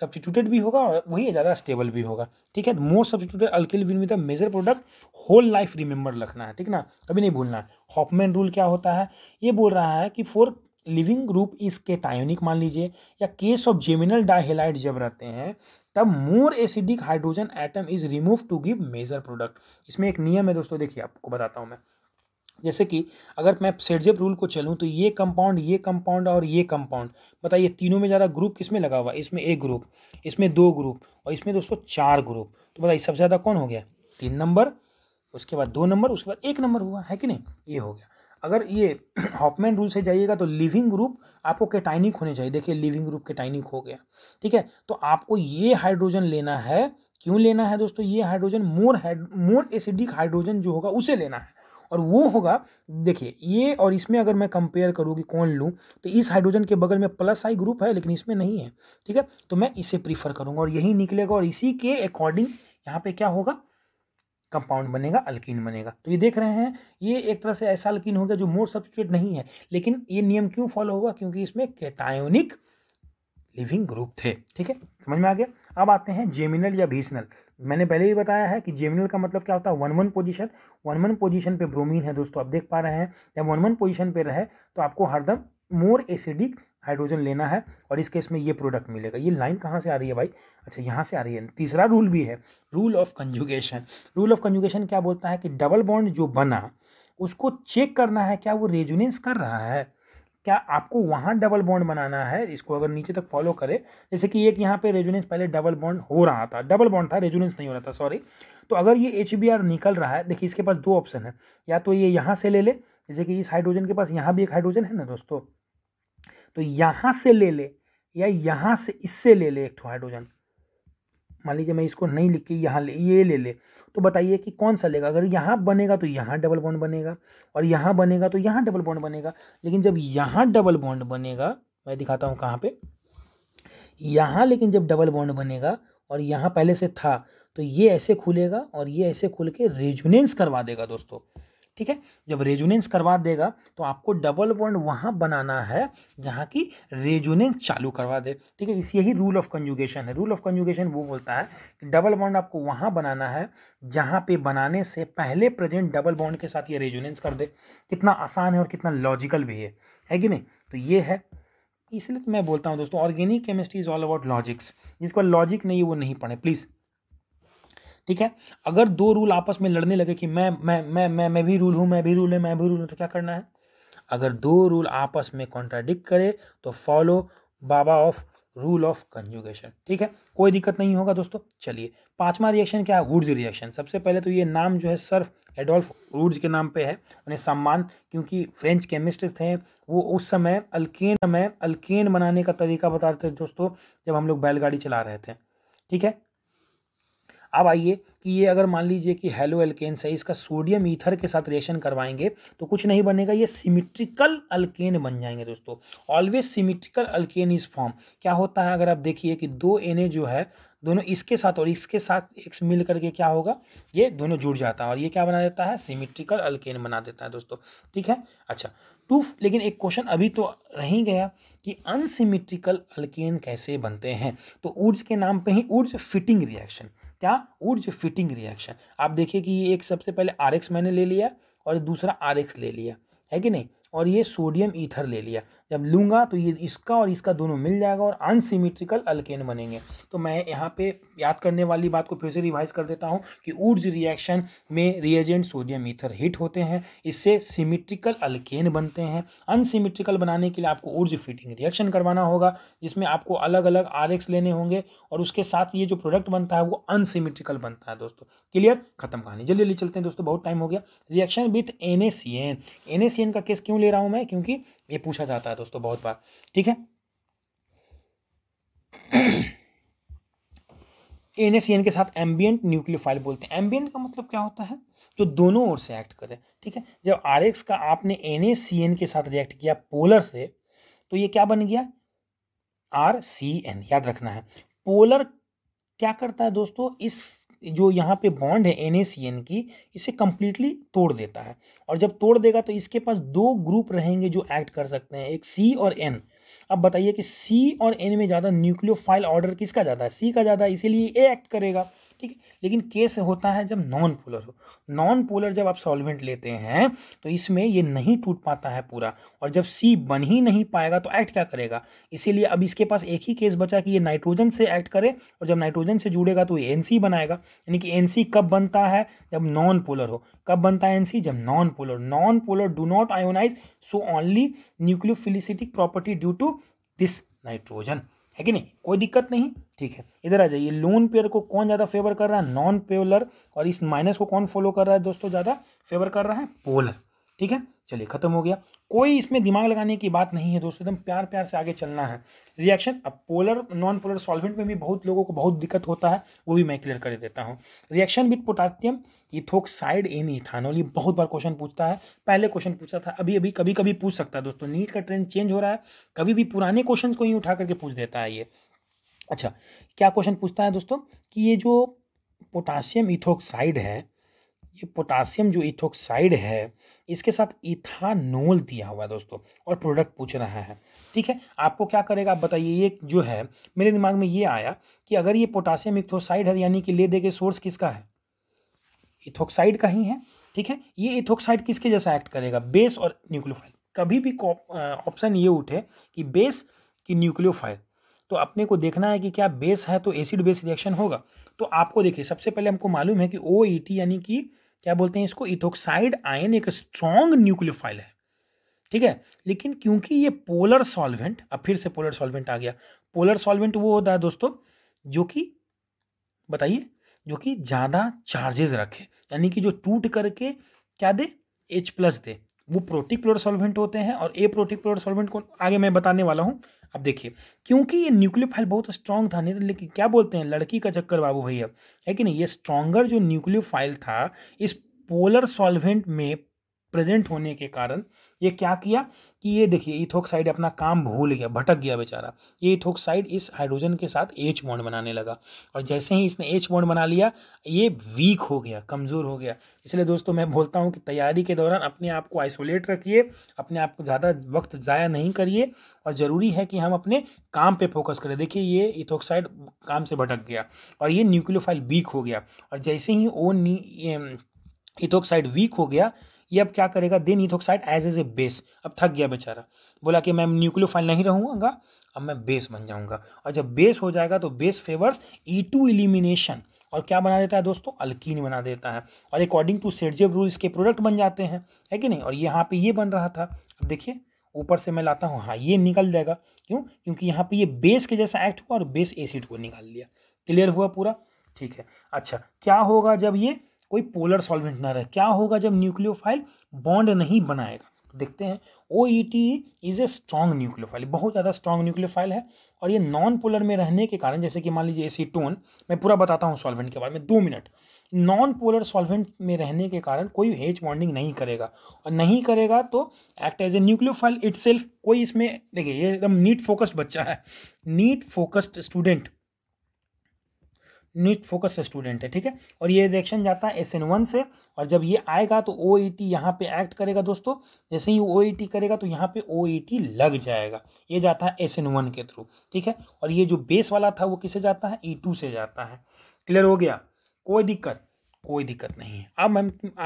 सब्स्टिट्यूटेड भी होगा और वही ज़्यादा स्टेबल भी होगा, ठीक है। More substituted alkyl will be the major product, whole life remember रखना है, ठीक ना, कभी नहीं भूलना। हॉफमैन रूल क्या होता है, ये बोल रहा है कि फॉर लिविंग ग्रुप इस केटायोनिक मान लीजिए या केस ऑफ जेमिनल डाइहेलाइड जब रहते हैं तब more acidic hydrogen atom is remove to give major product. इसमें एक नियम है दोस्तों, देखिए आपको बताता हूँ मैं, जैसे कि अगर मैं सेटजेफ रूल को चलूँ तो ये कंपाउंड और ये कंपाउंड, बताइए तीनों में ज़्यादा ग्रुप किस में लगा हुआ, इसमें एक ग्रुप, इसमें दो ग्रुप और इसमें दोस्तों चार ग्रुप, तो बताइए सबसे ज़्यादा कौन हो गया, तीन नंबर, उसके बाद दो नंबर, उसके बाद एक नंबर हुआ है कि नहीं, ये हो गया। अगर ये हॉफमैन रूल से जाइएगा तो लिविंग ग्रुप आपको केटाइनिक होने चाहिए, देखिए लिविंग ग्रुप केटाइनिक हो गया, ठीक है। तो आपको ये हाइड्रोजन लेना है, क्यों लेना है दोस्तों, ये हाइड्रोजन मोर एसिडिक हाइड्रोजन जो होगा उसे लेना है, और वो होगा देखिए ये, और इसमें अगर मैं कंपेयर करूँ कि कौन लूँ तो इस हाइड्रोजन के बगल में प्लस आई ग्रुप है लेकिन इसमें नहीं है, ठीक है, तो मैं इसे प्रीफर करूँगा और यही निकलेगा और इसी के अकॉर्डिंग यहाँ पे क्या होगा, कंपाउंड बनेगा, अल्किन बनेगा। तो ये देख रहे हैं ये एक तरह से ऐसा अल्किन हो गया जो मोर सब्स्टिट्यूट नहीं है, लेकिन ये नियम क्यों फॉलो होगा, क्योंकि इसमें कैटायोनिक लिविंग ग्रुप थे, ठीक है, समझ में आ गया। अब आते हैं जेमिनल या भीजनल, मैंने पहले भी बताया है कि जेमिनल का मतलब क्या होता है, 1-1 पोजीशन, 1-1 पोजीशन पे ब्रोमीन है दोस्तों, आप देख पा रहे हैं, जब 1-1 पोजीशन पे रहे तो आपको हरदम मोर एसिडिक हाइड्रोजन लेना है और इस केस में ये प्रोडक्ट मिलेगा। ये लाइन कहाँ से आ रही है भाई, अच्छा यहाँ से आ रही है। तीसरा रूल भी है, rule of conjugation. Rule of conjugation क्या बोलता है कि डबल बॉन्ड जो बना उसको चेक करना है क्या वो रेजोनेंस कर रहा है, क्या आपको वहाँ डबल बॉन्ड बनाना है। इसको अगर नीचे तक फॉलो करें, जैसे कि एक यहाँ पे रेजोनेंस, पहले डबल बॉन्ड हो रहा था, डबल बॉन्ड था, रेजोनेंस नहीं हो रहा था, सॉरी। तो अगर ये HBr निकल रहा है, देखिए इसके पास दो ऑप्शन है, या तो ये यहाँ से ले ले, जैसे कि इस हाइड्रोजन के पास यहाँ भी एक हाइड्रोजन है ना दोस्तों, तो यहाँ से ले ले या यहाँ से इससे ले ले एक हाइड्रोजन, मान लीजिए मैं इसको नहीं लिख के यहाँ ले, ये ले ले, तो बताइए कि कौन सा लेगा। अगर यहाँ बनेगा तो यहाँ डबल बॉन्ड बनेगा और यहाँ बनेगा तो यहाँ डबल बॉन्ड बनेगा, लेकिन जब यहाँ डबल बॉन्ड बनेगा, मैं दिखाता हूँ कहाँ पे, यहाँ, लेकिन जब डबल बॉन्ड बनेगा और यहाँ पहले से था तो ये ऐसे खुलेगा और ये ऐसे खुल के रेजोनेंस करवा देगा दोस्तों, ठीक है। जब रेजोनेंस करवा देगा तो आपको डबल बॉन्ड वहाँ बनाना है जहाँ की रेजोनेंस चालू करवा दे, ठीक है, इस यही रूल ऑफ कंजुगेशन है। रूल ऑफ कंजुगेशन वो बोलता है कि डबल बॉन्ड आपको वहाँ बनाना है जहाँ पे बनाने से पहले प्रेजेंट डबल बॉन्ड के साथ ये रेजोनेंस कर दे। कितना आसान है और कितना लॉजिकल भी है कि नहीं, तो ये है, इसलिए तो मैं बोलता हूँ दोस्तों organic chemistry is all about logics, जिसको लॉजिक नहीं है वो नहीं पढ़े प्लीज़, ठीक है। अगर दो रूल आपस में लड़ने लगे कि मैं भी रूल हूँ, मैं भी रूल है, मैं भी रूल हूँ, तो क्या करना है, अगर दो रूल आपस में कॉन्ट्राडिक्ट करे तो फॉलो बाबा ऑफ रूल ऑफ कंजुगेशन, ठीक है, कोई दिक्कत नहीं होगा दोस्तों। चलिए पांचवा रिएक्शन क्या है, वुड्स रिएक्शन। सबसे पहले तो ये नाम जो है सर एडोल्फ वुड्स के नाम पे है, उन्हें सम्मान, क्योंकि फ्रेंच केमिस्ट थे वो, उस समय अल्केन बनाने का तरीका बता रहे थे दोस्तों जब हम लोग बैलगाड़ी चला रहे थे, ठीक है। अब आइए कि ये अगर मान लीजिए कि हेलो एल्केन्स है, इसका सोडियम ईथर के साथ रिएक्शन करवाएंगे तो कुछ नहीं बनेगा, ये सिमिट्रिकल अल्केन बन जाएंगे दोस्तों। Always symmetrical alkane is form. क्या होता है, अगर आप देखिए कि दो Na जो है दोनों इसके साथ और इसके साथ एक्स मिल करके क्या होगा, ये दोनों जुड़ जाता है और ये क्या बना देता है, सिमिट्रिकल अल्केन बना देता है दोस्तों, ठीक है। अच्छा टू, लेकिन एक क्वेश्चन अभी तो रह ही गया कि अनसिमिट्रिकल अल्केन कैसे बनते हैं, तो वुड्स के नाम पे ही वुड्स फिटिंग रिएक्शन। क्या वुड्स फिटिंग रिएक्शन, आप देखिए कि ये एक सबसे पहले RX मैंने ले लिया और दूसरा RX ले लिया है कि नहीं, और ये सोडियम ईथर ले लिया, जब लूँगा तो ये इसका और इसका दोनों मिल जाएगा और अनसिमिट्रिकल अल्केन बनेंगे। तो मैं यहाँ पे याद करने वाली बात को फिर से रिवाइज कर देता हूँ कि वुड्स रिएक्शन में रिएजेंट सोडियम ईथर हिट होते हैं, इससे सिमिट्रिकल अल्केन बनते हैं। अनसिमिट्रिकल बनाने के लिए आपको वुड्स फिटिंग रिएक्शन करवाना होगा, जिसमें आपको अलग अलग RX लेने होंगे और उसके साथ ये जो प्रोडक्ट बनता है वो अनसिमिट्रिकल बनता है दोस्तों। क्लियर, खत्म कहानी, जल्दी जल्दी चलते हैं दोस्तों, बहुत टाइम हो गया। रिएक्शन विथ NaCN, NaCN का केस क्यों ले रहा हूं मैं, क्योंकि ये पूछा जाता है दोस्तों बहुत बार, ठीक है। NaCN के साथ एम्बियंट न्यूक्लियोफाइल बोलते हैं। एम्बियंट का मतलब क्या होता है? जो दोनों ओर से एक्ट करे, ठीक है। जब RX का आपने NaCN के साथ रिएक्ट किया पोलर से, तो ये क्या बन गया? RCN। याद रखना है, पोलर क्या करता है दोस्तों, इस जो यहाँ पे बॉन्ड है NaCN की, इसे कम्प्लीटली तोड़ देता है। और जब तोड़ देगा तो इसके पास दो ग्रुप रहेंगे जो एक्ट कर सकते हैं, एक C और N। अब बताइए कि C और N में ज़्यादा न्यूक्लियोफाइल ऑर्डर किसका ज़्यादा है? C का ज़्यादा है, इसीलिए A एक्ट करेगा, ठीक है। लेकिन केस होता है जब नॉन पोलर हो। नॉन पोलर जब आप सॉल्वेंट लेते हैं तो इसमें ये नहीं टूट पाता है पूरा, और जब C बन ही नहीं पाएगा तो एक्ट क्या करेगा? इसीलिए अब इसके पास एक ही केस बचा कि ये नाइट्रोजन से एक्ट करे, और जब नाइट्रोजन से जुड़ेगा तो ये NC बनाएगा। यानी कि NC कब बनता है? जब नॉन पोलर हो। कब बनता है NC? जब non polar. Non polar do not ionise, so only nucleophilic property due to this nitrogen, है कि नहीं? कोई दिक्कत नहीं, ठीक है। इधर आ जाइए, लोन पेयर को कौन ज़्यादा फेवर कर रहा है? Non polar. और इस माइनस को कौन फॉलो कर रहा है दोस्तों, ज़्यादा फेवर कर रहा है? पोलर, ठीक है। चलिए खत्म हो गया, कोई इसमें दिमाग लगाने की बात नहीं है दोस्तों, एकदम प्यार प्यार से आगे चलना है। रिएक्शन, अब पोलर नॉन पोलर सॉल्वेंट में भी बहुत लोगों को बहुत दिक्कत होता है, वो भी मैं क्लियर कर देता हूँ। Reaction with potassium ethoxide in ethanol, ये बहुत बार क्वेश्चन पूछता है, पहले क्वेश्चन पूछा था, अभी अभी कभी कभी पूछ सकता है दोस्तों। नीट का ट्रेंड चेंज हो रहा है, कभी भी पुराने क्वेश्चन को ही उठा करके पूछ देता है ये। अच्छा, क्या क्वेश्चन पूछता है दोस्तों कि ये जो पोटासियम इथोक्साइड है, ये पोटासियम जो इथोक्साइड है, इसके साथ इथानोल दिया हुआ है दोस्तों, और प्रोडक्ट पूछ रहा है, ठीक है। आपको क्या करेगा, आप बताइए। ये जो है, मेरे दिमाग में ये आया कि अगर ये पोटासियम इथोक्साइड है, यानी कि ले दे के सोर्स किसका है? इथोक्साइड का ही है, ठीक है। ये इथोक्साइड किसके जैसा एक्ट करेगा? बेस और न्यूक्लियोफाइल। कभी भी ऑप्शन ये उठे कि बेस की न्यूक्लियोफाइल, तो अपने को देखना है कि क्या बेस है तो एसिड बेस रिएक्शन होगा। तो आपको देखिए, सबसे पहले हमको मालूम है कि OET यानी कि क्या बोलते हैं इसको, इथोक्साइड आयन एक स्ट्रॉन्ग न्यूक्लियोफाइल है, ठीक है। लेकिन क्योंकि ये पोलर सॉल्वेंट, अब फिर से पोलर सॉल्वेंट आ गया। पोलर सॉल्वेंट वो होता है दोस्तों जो कि, बताइए, जो कि ज़्यादा चार्जेस रखे, यानी कि जो टूट करके क्या दे? H+ दे। वो प्रोटिक पोलर सॉल्वेंट होते हैं, और ए प्रोटिक पोलर सॉल्वेंट को आगे मैं बताने वाला हूँ। अब देखिए, क्योंकि ये न्यूक्लियोफाइल बहुत स्ट्रॉन्ग था, नहीं लेकिन क्या बोलते हैं, लड़की का चक्कर बाबू भैया, है कि नहीं? ये स्ट्रॉन्गर जो न्यूक्लियोफाइल था, इस पोलर सॉल्वेंट में प्रेजेंट होने के कारण ये क्या किया कि ये देखिए, इथोक्साइड अपना काम भूल गया, भटक गया बेचारा। ये इथोक्साइड इस हाइड्रोजन के साथ H बॉन्ड बनाने लगा, और जैसे ही इसने H बॉन्ड बना लिया, ये वीक हो गया, कमज़ोर हो गया। इसलिए दोस्तों मैं बोलता हूँ कि तैयारी के दौरान अपने आप को आइसोलेट रखिए, अपने आप को ज़्यादा वक्त ज़ाया नहीं करिए, और ज़रूरी है कि हम अपने काम पर फोकस करें। देखिए, ये इथोक्साइड काम से भटक गया, और ये न्यूक्लियोफाइल वीक हो गया, और जैसे ही इथोक्साइड वीक हो गया, ये अब क्या करेगा? Then ethoxide as a base. अब थक गया बेचारा, बोला कि मैं न्यूक्लियोफाइल नहीं रहूँगा, अब मैं बेस बन जाऊँगा। और जब बेस हो जाएगा तो बेस फेवर्स E2 इलिमिनेशन, और क्या बना देता है दोस्तों? अल्कीन बना देता है। और अकॉर्डिंग टू सेटजेव रूल इसके प्रोडक्ट बन जाते हैं, है कि नहीं? और यहाँ पे ये बन रहा था। अब देखिए, ऊपर से मैं लाता हूँ, हाँ, ये निकल जाएगा। क्यों? क्योंकि यहाँ पर ये बेस के जैसा एक्ट हुआ और बेस एसिड को निकाल लिया। क्लियर हुआ पूरा, ठीक है। अच्छा, क्या होगा जब ये कोई पोलर सॉल्वेंट ना रहे? क्या होगा जब न्यूक्लियोफाइल बॉन्ड नहीं बनाएगा? देखते हैं। OET is a strong न्यूक्लियोफाइल, बहुत ज़्यादा स्ट्रॉन्ग न्यूक्लियोफाइल है, और ये नॉन पोलर में रहने के कारण, जैसे कि मान लीजिए एसीटोन, मैं पूरा बताता हूँ सॉल्वेंट के बारे में, 2 मिनट। नॉन पोलर सॉल्वेंट में रहने के कारण कोई H बॉन्डिंग नहीं करेगा, और नहीं करेगा तो act as a न्यूक्लियोफाइल itself. कोई इसमें देखिए, ये एकदम नीट फोकस्ड बच्चा है, नीट फोकस्ड स्टूडेंट है, ठीक है। और ये रिएक्शन जाता है SN1 से, और जब ये आएगा तो OET यहाँ पे एक्ट करेगा दोस्तों। जैसे ही OET करेगा तो यहाँ पे OET लग जाएगा, ये जाता है SN1 के थ्रू, ठीक है। और ये जो बेस वाला था वो किसे जाता है? E2 से जाता है। क्लियर हो गया, कोई दिक्कत नहीं है। अब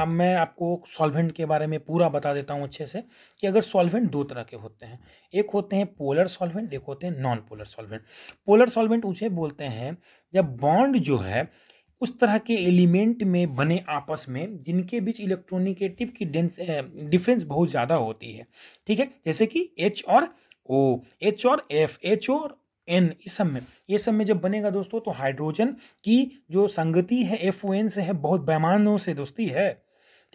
मैं आपको सॉल्वेंट के बारे में पूरा बता देता हूँ अच्छे से, कि अगर सॉल्वेंट 2 तरह के होते हैं, एक होते हैं पोलर सॉल्वेंट, एक होते हैं non polar solvent. Polar solvent उसे बोलते हैं जब बॉन्ड जो है उस तरह के एलिमेंट में बने आपस में, जिनके बीच इलेक्ट्रोनिकेटिव की डिफरेंस बहुत ज़्यादा होती है, ठीक है। जैसे कि H और O, H और F, H और N, इस सब में जब बनेगा दोस्तों, तो हाइड्रोजन की जो संगति है FON से है, बहुत बेमानों से दोस्ती है,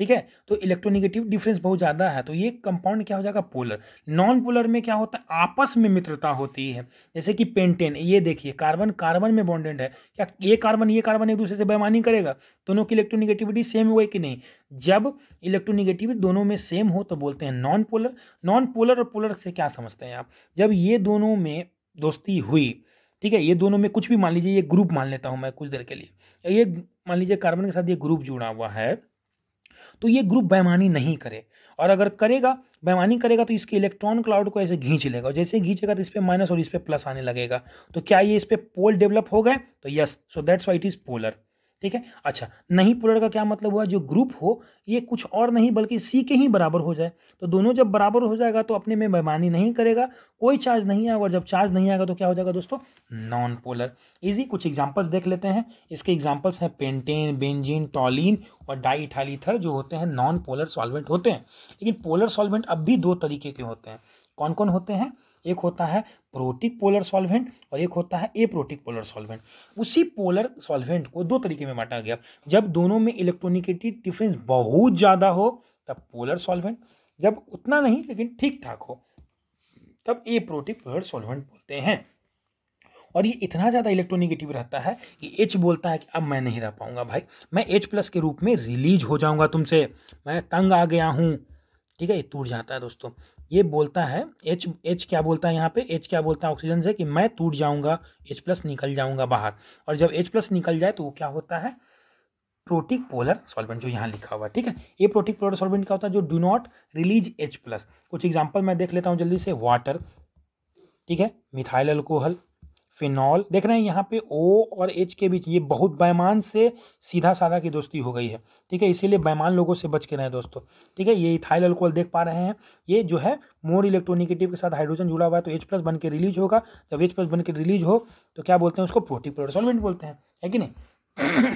ठीक है। तो इलेक्ट्रोनेगेटिव डिफरेंस बहुत ज़्यादा है, तो ये कंपाउंड क्या हो जाएगा पोलर। नॉन पोलर में क्या होता है, आपस में मित्रता होती है, जैसे कि पेंटेन। ये देखिए कार्बन कार्बन में बॉन्डेड है, क्या ये कार्बन एक दूसरे से बेईमानी करेगा? दोनों की इलेक्ट्रोनेगेटिविटी सेम हुई कि नहीं? जब इलेक्ट्रोनेगेटिविटी दोनों में सेम हो तो बोलते हैं नॉन पोलर। नॉन पोलर और पोलर से क्या समझते हैं आप, जब ये दोनों में दोस्ती हुई, ठीक है, ये दोनों में कुछ भी मान लीजिए, ये ग्रुप मान लेता हूँ मैं कुछ देर के लिए, ये मान लीजिए कार्बन के साथ ये ग्रुप जुड़ा हुआ है, तो ये ग्रुप बेईमानी नहीं करे, और अगर करेगा बेईमानी करेगा तो इसके इलेक्ट्रॉन क्लाउड को ऐसे खींच लेगा, और जैसे खींचेगा तो इस पर माइनस और इस पर प्लस आने लगेगा। तो क्या ये इस पर पोल डेवलप हो गए? तो yes, so that's why it is polar. ठीक है। अच्छा, नहीं पोलर का क्या मतलब हुआ, जो ग्रुप हो ये कुछ और नहीं बल्कि सी के ही बराबर हो जाए, तो दोनों जब बराबर हो जाएगा तो अपने में बेईमानी नहीं करेगा, कोई चार्ज नहीं आएगा, और जब चार्ज नहीं आएगा तो क्या हो जाएगा दोस्तों, नॉन पोलर। इजी, कुछ एग्जांपल्स देख लेते हैं। इसके एग्जांपल्स हैं पेंटेन, बेंजीन, टॉलिन और डाईइथाइल ईथर, जो होते हैं नॉन पोलर सॉल्वेंट होते हैं। लेकिन पोलर सॉल्वेंट अब भी दो तरीके के होते हैं, कौन कौन होते हैं? एक होता है प्रोटिक पोलर सॉल्वेंट और एक होता है एप्रोटिक पोलर सॉल्वेंट। उसी पोलर सॉल्वेंट को दो तरीके में बांटा गया, जब दोनों में इलेक्ट्रोनेगेटिव डिफरेंस बहुत ज़्यादा हो तब पोलर सॉल्वेंट, जब उतना नहीं लेकिन ठीक ठाक हो तब एप्रोटिक पोलर सॉल्वेंट बोलते हैं। और ये इतना ज़्यादा इलेक्ट्रोनेगेटिव रहता है कि H बोलता है कि अब मैं नहीं रह पाऊँगा भाई, मैं H प्लस के रूप में रिलीज हो जाऊँगा तुमसे, मैं तंग आ गया हूँ। ठीक है, ये टूट जाता है दोस्तों, ये बोलता है H क्या बोलता है यहाँ पे, H क्या बोलता है ऑक्सीजन से कि मैं टूट जाऊँगा, H प्लस निकल जाऊँगा बाहर, और जब H प्लस निकल जाए तो वो क्या होता है, प्रोटिक पोलर सॉल्वेंट, जो यहाँ लिखा हुआ है। ठीक है, ये प्रोटिक पोलर सॉल्वेंट क्या होता है, जो do not release H plus. कुछ एग्जाम्पल मैं देख लेता हूँ जल्दी से, वाटर, ठीक है, मिथाइल अल्कोहल, फिनॉल। देख रहे हैं यहाँ पे O और H के बीच ये बहुत बेईमान से सीधा साधा की दोस्ती हो गई है। ठीक है, इसीलिए बेईमान लोगों से बच के रहें दोस्तों। ठीक है, ये इथाइल अल्कोहल देख पा रहे हैं, ये जो है मोर इलेक्ट्रोनेगेटिव के साथ हाइड्रोजन जुड़ा हुआ है तो H प्लस बन के रिलीज होगा, जब H प्लस बन के रिलीज हो तो क्या बोलते हैं उसको, प्रोटिक पोलर सॉल्वेंट बोलते हैं, है कि नहीं।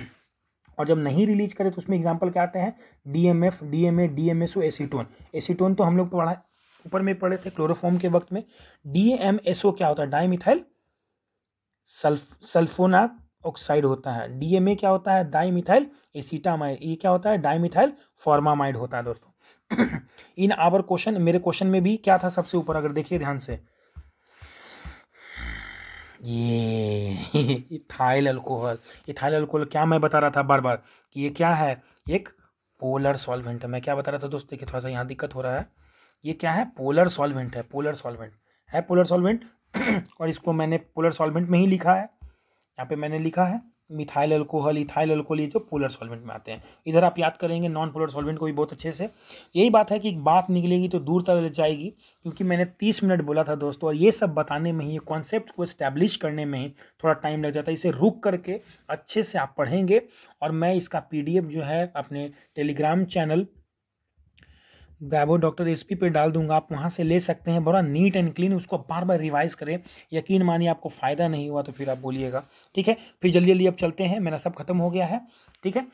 और जब नहीं रिलीज करे तो उसमें एग्जाम्पल क्या आते हैं, DMF, DMA, DMSO, acetone. Acetone तो हम लोग पढ़ा ऊपर में पढ़े थे क्लोरोफॉर्म के वक्त में। DMSO क्या होता है, डाईमिथाइल सल्फोनाक ऑक्साइड होता है। डीएमए क्या होता है, डाईमिथाइल एसीटामाइड, ये क्या होता है, डाईमिथाइल फॉर्मामाइड होता है दोस्तों। इन आवर क्वेश्चन, मेरे क्वेश्चन में भी क्या था सबसे ऊपर, अगर देखिए ध्यान से, ये इथाइल अल्कोहल। इथाइल अल्कोहल क्या मैं बता रहा था बार बार कि ये क्या है, एक पोलर सॉल्वेंट है। मैं क्या बता रहा था दोस्तों, देखिए थोड़ा सा यहाँ दिक्कत हो रहा है, ये क्या है, पोलर सॉल्वेंट है, पोलर सॉल्वेंट है, पोलर सॉल्वेंट, और इसको मैंने पोलर सॉल्वेंट में ही लिखा है। यहाँ पे मैंने लिखा है मिथाइल अल्कोहल, इथाइल अल्कोहल, ये जो पोलर सॉल्वेंट में आते हैं। इधर आप याद करेंगे नॉन पोलर सॉल्वेंट को भी बहुत अच्छे से। यही बात है कि एक बात निकलेगी तो दूर तक जाएगी, क्योंकि मैंने 30 मिनट बोला था दोस्तों, और ये सब बताने में ही, ये कॉन्सेप्ट को इस्टेब्लिश करने में ही थोड़ा टाइम लग जाता है। इसे रुक करके अच्छे से आप पढ़ेंगे, और मैं इसका PDF जो है अपने Telegram channel Bravo doctor SP पे डाल दूंगा, आप वहाँ से ले सकते हैं। बड़ा नीट एंड क्लीन, उसको बार बार रिवाइज़ करें, यकीन मानिए आपको फ़ायदा नहीं हुआ तो फिर आप बोलिएगा। ठीक है, फिर जल्दी जल्दी अब चलते हैं, मेरा सब खत्म हो गया है। ठीक है,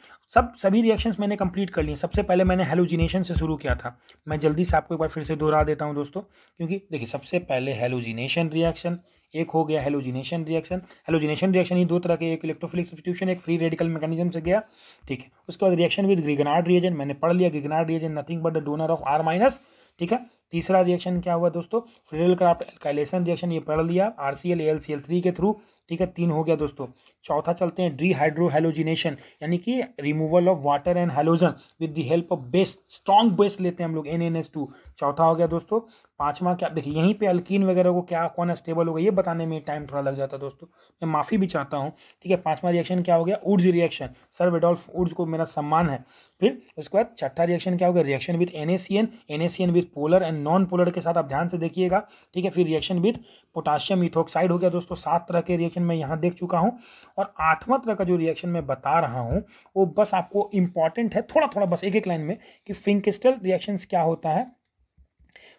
सभी रिएक्शंस मैंने कंप्लीट कर लिए। सबसे पहले मैंने हेलोजिनेशन से शुरू किया था, मैं जल्दी से आपको एक बार फिर से दोहरा देता हूँ दोस्तों, क्योंकि देखिए सबसे पहले हेलोजिनेशन रिएक्शन, एक हो गया हेलोजिनेशन रिएक्शन। हेलोजिनेशन रिएक्शन ही दो तरह के, एक इलेक्ट्रोफिलिक सब्स्टिट्यूशन, एक फ्री रेडिकल मैकेनिज्म से गया। ठीक है, उसके बाद रिएक्शन विद ग्रिगनार्ड रिएजेंट, मैंने पढ़ लिया, Grignard reagent nothing but the donor of R minus. ठीक है, तीसरा रिएक्शन क्या हुआ दोस्तों, फ्रीडेल-क्राफ्ट एल्काइलेशन रिएक्शन, ये पढ़ लिया, RCl, AlCl3 के थ्रू। ठीक है, 3 हो गया दोस्तों। चौथा चलते हैं डीहाइड्रो हेलोजिनेशन, यानी कि removal of water and halogen with the help of base, strong base लेते हैं हम लोग, NaNH2, चौथा हो गया दोस्तों। पांचवा क्या, देखिए यहीं पे अल्कीन वगैरह को क्या कौन स्टेबल होगा ये बताने में टाइम थोड़ा लग जाता है दोस्तों, मैं माफ़ी भी चाहता हूँ। ठीक है, पांचवा रिएक्शन क्या हो गया, वुर्ट्ज़ रिएक्शन, सर वेडोल्फ वुर्ट्ज़ को मेरा सम्मान है। फिर उसके बाद छठा रिएक्शन क्या हो गया, reaction with NaCN with polar and non polar के साथ, आप ध्यान से देखिएगा। ठीक है, फिर रिएक्शन विद पोटाशियम इथोक्साइड हो गया दोस्तों। 7 तरह के रिएक्शन मैं यहाँ देख चुका हूँ, और 8वां तरह का जो रिएक्शन मैं बता रहा हूँ वो बस आपको इंपॉर्टेंट है, थोड़ा थोड़ा बस एक लाइन में, कि फिंकेस्टल रिएक्शन क्या होता है।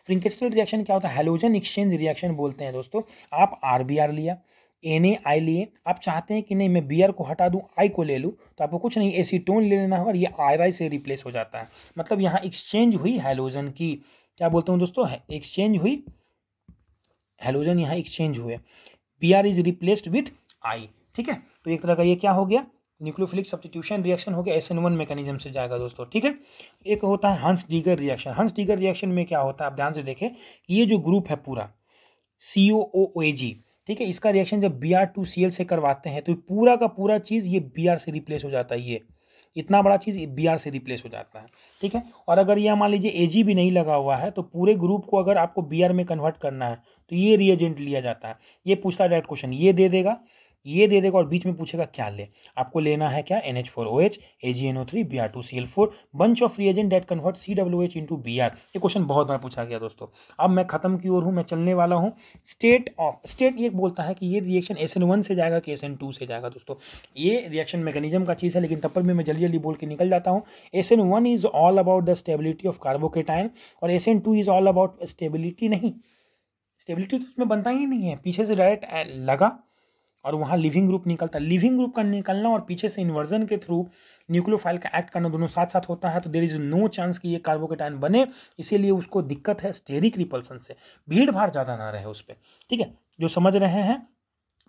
फिंकेस्टल रिएक्शन क्या होता है, हेलोजन एक्सचेंज रिएक्शन बोलते हैं दोस्तों। आप RBr लिया, NaI लिए, आप चाहते हैं कि नहीं मैं Br को हटा दूं, I को ले लूं, तो आपको कुछ नहीं एसीटोन ले लेना है, और ये Ri से रिप्लेस हो जाता है, मतलब यहाँ एक्सचेंज हुई हेलोजन की, क्या बोलते हैं दोस्तों, एक्सचेंज हुई हेलोजन, यहाँ एक्सचेंज हुए, Br is replaced with I। ठीक है, तो एक तरह का ये क्या हो गया, न्यूक्लियोफिलिक सब्स्टिट्यूशन रिएक्शन हो गया, SN1 मैकेनिज्म से जाएगा दोस्तों, ठीक है। एक होता है Hunsdiecker reaction. Hunsdiecker reaction में क्या होता है, आप ध्यान से देखें कि ये जो ग्रुप है पूरा COOAG, ठीक है, इसका रिएक्शन जब Br2Cl से करवाते हैं तो पूरा का पूरा चीज़ ये Br से रिप्लेस हो जाता है, ये इतना बड़ा चीज़ Br से रिप्लेस हो जाता है, ठीक है। और अगर ये मान लीजिए Ag भी नहीं लगा हुआ है तो पूरे ग्रुप को अगर आपको Br में कन्वर्ट करना है तो ये रिएजेंट लिया जाता है। ये पूछता है डायरेक्ट क्वेश्चन, ये दे देगा, ये दे देगा और बीच में पूछेगा क्या ले, आपको लेना है क्या, NH4OH, AgNO3, Br2Cl4, bunch of reagent that convert COOH into Br। ये क्वेश्चन बहुत बार पूछा गया दोस्तों। अब मैं ख़त्म की ओर हूँ, मैं चलने वाला हूँ। स्टेट ये बोलता है कि ये रिएक्शन SN1 से जाएगा कि SN2 से जाएगा दोस्तों। ये रिएक्शन मैकेनिज्म का चीज़ है, लेकिन तब पर भी मैं जल्दी जल्दी बोल के निकल जाता हूँ। SN1 is all about the stability of carbocation और SN2 is all about stability. नहीं, स्टेबिलिटी तो उसमें बनता ही नहीं है, पीछे से डायरेक्ट लगा और वहाँ लिविंग ग्रुप निकलता है। लिविंग ग्रुप का निकलना और पीछे से इन्वर्जन के थ्रू न्यूक्लियोफाइल का एक्ट करना दोनों साथ साथ होता है, तो देयर इज नो चांस कि ये कार्बोकेटाइन बने। इसीलिए उसको दिक्कत है स्टेरिक रिपल्सन से, भीड़ भाड़ ज़्यादा ना रहे उस पर, ठीक है। जो समझ रहे हैं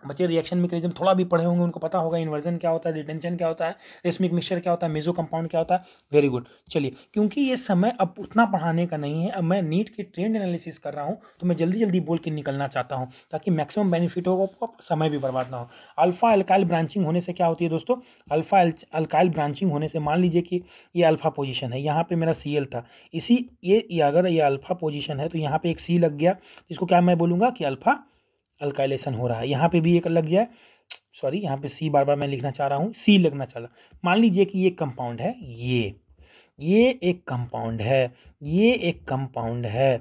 बच्चे रिएक्शन मैकेनिज्म थोड़ा भी पढ़े होंगे, उनको पता होगा इन्वर्जन क्या होता है, रिटेंशन क्या होता है, रेसमिक मिक्सचर क्या होता है, मेजो कंपाउंड क्या होता है। Very good. चलिए, क्योंकि ये समय अब उतना पढ़ाने का नहीं है, अब मैं नीट के ट्रेंड एनालिसिस कर रहा हूँ तो मैं जल्दी जल्दी बोल के निकलना चाहता हूँ ताकि मैक्सिमम बेनिफिट होगा आपको, समय भी बर्बाद ना हो। अल्फा अल्काइल ब्रांचिंग होने से क्या होती है दोस्तों, अल्फा अल्काइल ब्रांचिंग होने से मान लीजिए कि ये अल्फा पोजीशन है, यहाँ पर मेरा Cl था, इसी ये अगर ये अल्फा पोजीशन है तो यहाँ पर एक C लग गया, इसको क्या मैं बोलूँगा कि अल्फा अल्काइलेशन हो रहा है। यहाँ पे भी एक लग जाए, सॉरी यहाँ पे C बार बार मैं लिखना चाह रहा हूँ, C लगना चाह रहा। मान लीजिए कि ये कंपाउंड है, ये एक कंपाउंड है, ये एक कंपाउंड है।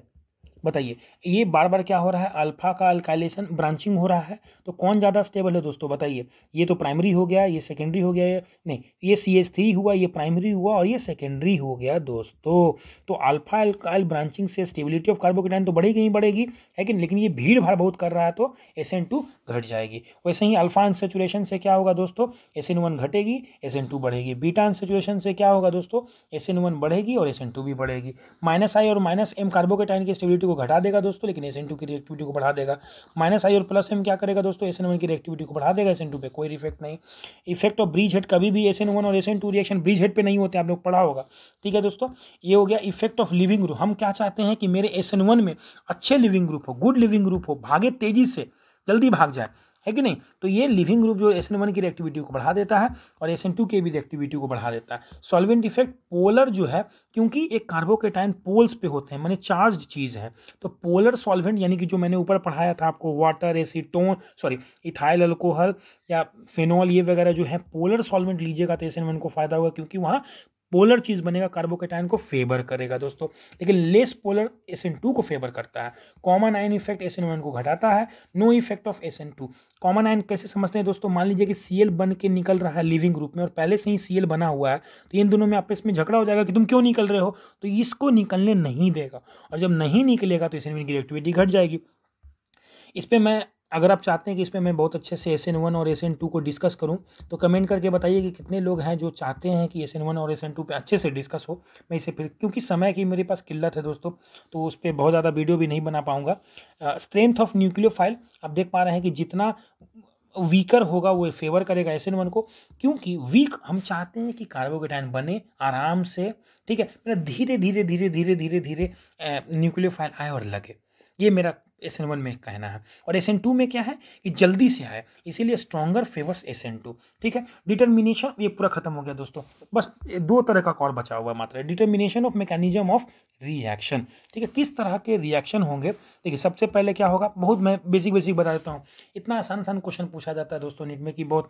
बताइए ये बार बार क्या हो रहा है, अल्फा का अल्काइलेशन ब्रांचिंग हो रहा है, तो कौन ज़्यादा स्टेबल है दोस्तों बताइए। ये तो प्राइमरी हो गया, ये सेकेंडरी हो गया, नहीं ये CH3 हुआ, ये प्राइमरी हुआ और ये सेकेंडरी हो गया दोस्तों। तो अल्फा अल्काइल ब्रांचिंग से स्टेबिलिटी ऑफ कार्बोकेटाइन तो बढ़ेगी ही बढ़ेगी, है कि, लेकिन ये भीड़ भाड़ बहुत कर रहा है तो SN2 घट जाएगी। वैसे ही अल्फा अनसैचुरेशन से क्या होगा दोस्तों, SN1 घटेगी, SN2 बढ़ेगी। बीटा अनसैचुरेशन से क्या होगा दोस्तों, SN1 बढ़ेगी और SN2 भी बढ़ेगी। -I और -M कार्बोकेटाइन की स्टेबिलिटी को घटा देगा दोस्तों, लेकिन SN2 की रिएक्टिविटी को बढ़ा देगा। -I और +M क्या करेगा दोस्तों, SN1 की रिएक्टिविटी को बढ़ा देगा, SN2 पे कोई इफेक्ट नहीं। इफेक्ट ऑफ ब्रिज हेड, कभी भी SN1 और SN2 रिएक्शन ब्रिज हेड पे नहीं होते, आप लोग पढ़ा होगा, ठीक है दोस्तों। ये हो गया इफेक्ट ऑफ लिविंग ग्रुप। हम क्या चाहते हैं कि मेरे SN1 में अच्छे लिविंग ग्रुप हो, गुड लिविंग ग्रुप हो, भागे तेजी से, जल्दी भाग जाए, है कि नहीं। तो ये लिविंग ग्रुप जो SN1 की रिएक्टिविटी को बढ़ा देता है और SN2 के भी रिएक्टिविटी को बढ़ा देता है। सॉल्वेंट इफेक्ट पोलर जो है, क्योंकि एक कार्बोकेटाइन पोल्स पे होते हैं, माने चार्ज चीज़ है, तो पोलर सॉल्वेंट यानी कि जो मैंने ऊपर पढ़ाया था आपको, water, acetone, sorry ethyl alcohol या फिनॉल, ये वगैरह जो है पोलर सॉल्वेंट लीजिएगा तो SN1 को फ़ायदा होगा, क्योंकि वहाँ पोलर चीज़ बनेगा, कार्बोकेटाइन को फेवर करेगा दोस्तों। लेकिन लेस पोलर SN2 को फेवर करता है। कॉमन आयन इफेक्ट SN1 को घटाता है, no effect of SN2। Common ion कैसे समझते हैं दोस्तों, मान लीजिए कि Cl बन के निकल रहा है लिविंग ग्रुप में और पहले से ही Cl बना हुआ है, तो इन दोनों में आपस में झगड़ा हो जाएगा कि तुम क्यों निकल रहे हो, तो इसको निकलने नहीं देगा और जब नहीं निकलेगा तो SN1 की रिएक्टिविटी घट जाएगी। इस पर मैं, अगर आप चाहते हैं कि इस पर मैं बहुत अच्छे से SN1 और SN2 को डिस्कस करूं तो कमेंट करके बताइए कि कितने लोग हैं जो चाहते हैं कि SN1 और SN2 पे अच्छे से डिस्कस हो। मैं इसे फिर, क्योंकि समय की मेरे पास किल्लत है दोस्तों, तो उस पर बहुत ज़्यादा वीडियो भी नहीं बना पाऊंगा। स्ट्रेंथ ऑफ न्यूक्लियोफाइल, आप देख पा रहे हैं कि जितना वीकर होगा वो फेवर करेगा SN1 को, क्योंकि वीक हम चाहते हैं कि कार्बोकेटाइन बने आराम से, ठीक है। मेरा धीरे धीरे धीरे धीरे धीरे धीरे न्यूक्लियोफाइल आए और लगे, ये मेरा SN1 में कहना है। और SN2 में क्या है कि जल्दी से आए, इसीलिए स्ट्रॉन्गर फेवर्स SN2, ठीक है। डिटर्मिनेशन, ये पूरा खत्म हो गया दोस्तों, बस दो तरह का और बचा हुआ मात्र, determination of mechanism of reaction, ठीक है, किस तरह के रिएक्शन होंगे। देखिए सबसे पहले क्या होगा, बहुत मैं बेसिक बता देता हूँ, इतना आसान क्वेश्चन पूछा जाता है दोस्तों नीट में कि बहुत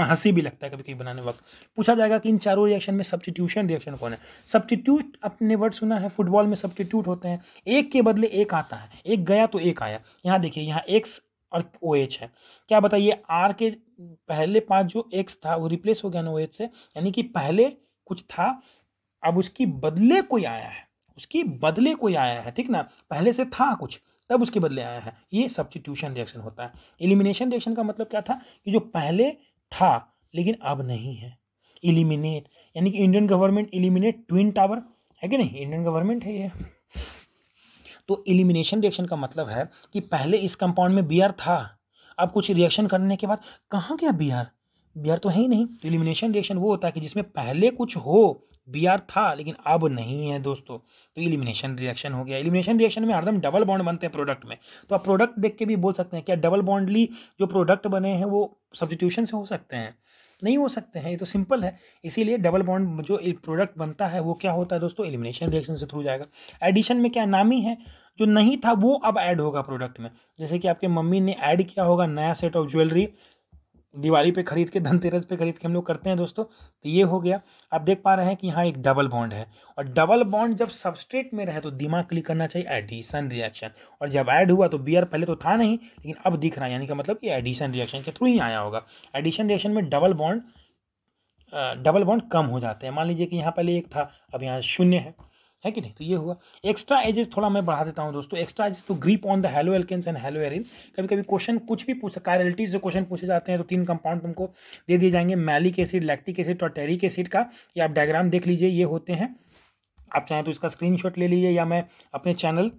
हंसी भी लगता है कभी कभी बनाने वक्त। पूछा जाएगा कि इन चारों रिएक्शन में सब्स्टिट्यूशन रिएक्शन कौन है। सब्स्टिट्यूट अपने वर्ड सुना है, फुटबॉल में सब्स्टिट्यूट होते हैं, एक के बदले एक आता है, एक गया तो एक आया। यहाँ देखिए, यहाँ X और OH है, क्या बताइए, R के पहले पास जो X था वो रिप्लेस हो गया ना OH से, यानी कि पहले कुछ था अब उसके बदले कोई आया है, उसके बदले कोई आया है, ठीक ना, पहले से था कुछ तब उसके बदले आया है, ये सब्स्टिट्यूशन रिएक्शन होता है। एलिमिनेशन रिएक्शन का मतलब क्या था कि जो पहले था लेकिन अब नहीं है, एलिमिनेट यानी कि Indian government eliminate twin tower, है कि नहीं, इंडियन गवर्नमेंट है ये। तो एलिमिनेशन रिएक्शन का मतलब है कि पहले इस कंपाउंड में Br था, अब कुछ रिएक्शन करने के बाद कहाँ गया Br, Br तो है ही नहीं। तो इलिमिनेशन रिएक्शन वो होता है कि जिसमें पहले कुछ हो, Br था लेकिन अब नहीं है दोस्तों, तो इलिमिनेशन रिएक्शन हो गया। इलिमिनेशन रिएक्शन में हरदम डबल बॉन्ड बनते हैं प्रोडक्ट में, तो आप प्रोडक्ट देख के भी बोल सकते हैं क्या डबल बॉन्डली जो प्रोडक्ट बने हैं वो सब्स्टिट्यूशन से हो सकते हैं? नहीं हो सकते हैं, ये तो सिंपल है। इसीलिए डबल बॉन्ड जो प्रोडक्ट बनता है वो क्या होता है दोस्तों, एलिमिनेशन रिएक्शन से थ्रू जाएगा। एडिशन में क्या नाम ही है, जो नहीं था वो अब ऐड होगा प्रोडक्ट में। जैसे कि आपके मम्मी ने ऐड किया होगा नया सेट ऑफ ज्वेलरी दिवाली पे खरीद के, धनतेरस पे खरीद के हम लोग करते हैं दोस्तों, तो ये हो गया। आप देख पा रहे हैं कि यहाँ एक डबल बॉन्ड है, और डबल बॉन्ड जब सबस्ट्रेट में रहे तो दिमाग क्लिक करना चाहिए एडिशन रिएक्शन, और जब ऐड हुआ तो Br पहले तो था नहीं लेकिन अब दिख रहा है, यानी कि मतलब ये एडिशन रिएक्शन के थ्रू ही आया होगा। एडिशन रिएक्शन में डबल बॉन्ड कम हो जाते हैं। मान लीजिए कि यहाँ पहले एक था, अब यहाँ शून्य है कि नहीं, तो ये हुआ। एक्स्ट्रा एजेस थोड़ा मैं बढ़ा देता हूँ दोस्तों। Extra edges to grip on the हैलो एल्केन्स and हैलो एरिन्स। कभी कभी क्वेश्चन कुछ भी पूछ, कायरलिटीज से क्वेश्चन पूछे जाते हैं, तो तीन कंपाउंड तुमको दे दिए जाएंगे, मैलिक एसिड, लैक्टिक एसिड और टेरिक एसिड का। ये आप डायग्राम देख लीजिए, ये होते हैं। आप चाहें तो इसका स्क्रीनशॉट ले लीजिए, या मैं अपने चैनल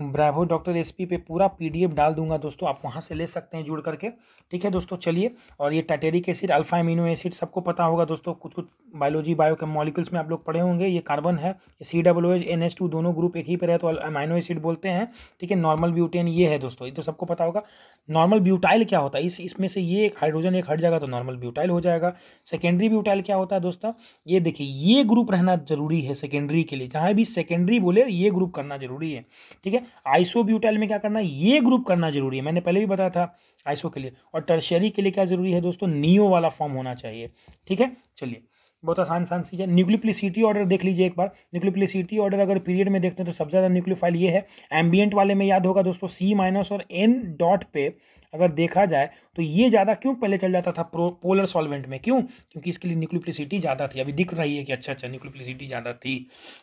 ब्रावो डॉक्टर एसपी पे पूरा पीडीएफ डाल दूंगा दोस्तों, आप वहां से ले सकते हैं जुड़ करके। ठीक है दोस्तों, चलिए। और ये tartaric acid, alpha amino acid सबको पता होगा दोस्तों, कुछ कुछ बायोलॉजी बायो के मॉलिक्यूल्स में आप लोग पढ़े होंगे। ये कार्बन है, COOH NH2, दोनों ग्रुप एक ही पर है तो अमाइनो एसिड बोलते हैं। ठीक है, नॉर्मल ब्यूटेन ये है दोस्तों, ये तो सबको पता होगा। नॉर्मल ब्यूटाइल क्या होता है, इसमें से ये एक हाइड्रोजन एक हट जाएगा तो नॉर्मल ब्यूटाइल हो जाएगा। सेकेंडरी ब्यूटाइल क्या होता है दोस्तों, ये देखिए ये ग्रुप रहना जरूरी है सेकेंडरी के लिए, जहाँ भी सेकेंडरी बोले ये ग्रुप करना जरूरी है। ठीक है, आइसोब्यूटाइल में क्या करना है, ये ग्रुप करना जरूरी है, मैंने पहले भी बताया था आइसो के लिए। और टर्शियरी के लिए क्या जरूरी है दोस्तों, नियो वाला फॉर्म होना चाहिए। ठीक है, चलिए, बहुत आसान चीज़ है। न्यूक्लियोप्लिसिटी ऑर्डर देख लीजिए एक बार। न्यूक्लियोप्लिसिटी ऑर्डर अगर पीरियड में देखते हैं तो सबसे ज़्यादा न्यूक्लियोफाइल ये है। एम्बियंट वाले में याद होगा दोस्तों C- और N- पे अगर देखा जाए तो ये ज़्यादा क्यों पहले चल जाता था पोलर सॉल्वेंट में, क्यों? क्योंकि इसके लिए न्यूक्लियोप्लिसिटी ज़्यादा थी। अभी दिख रही है कि अच्छा न्यूक्लियोप्लिसिटी ज़्यादा थी।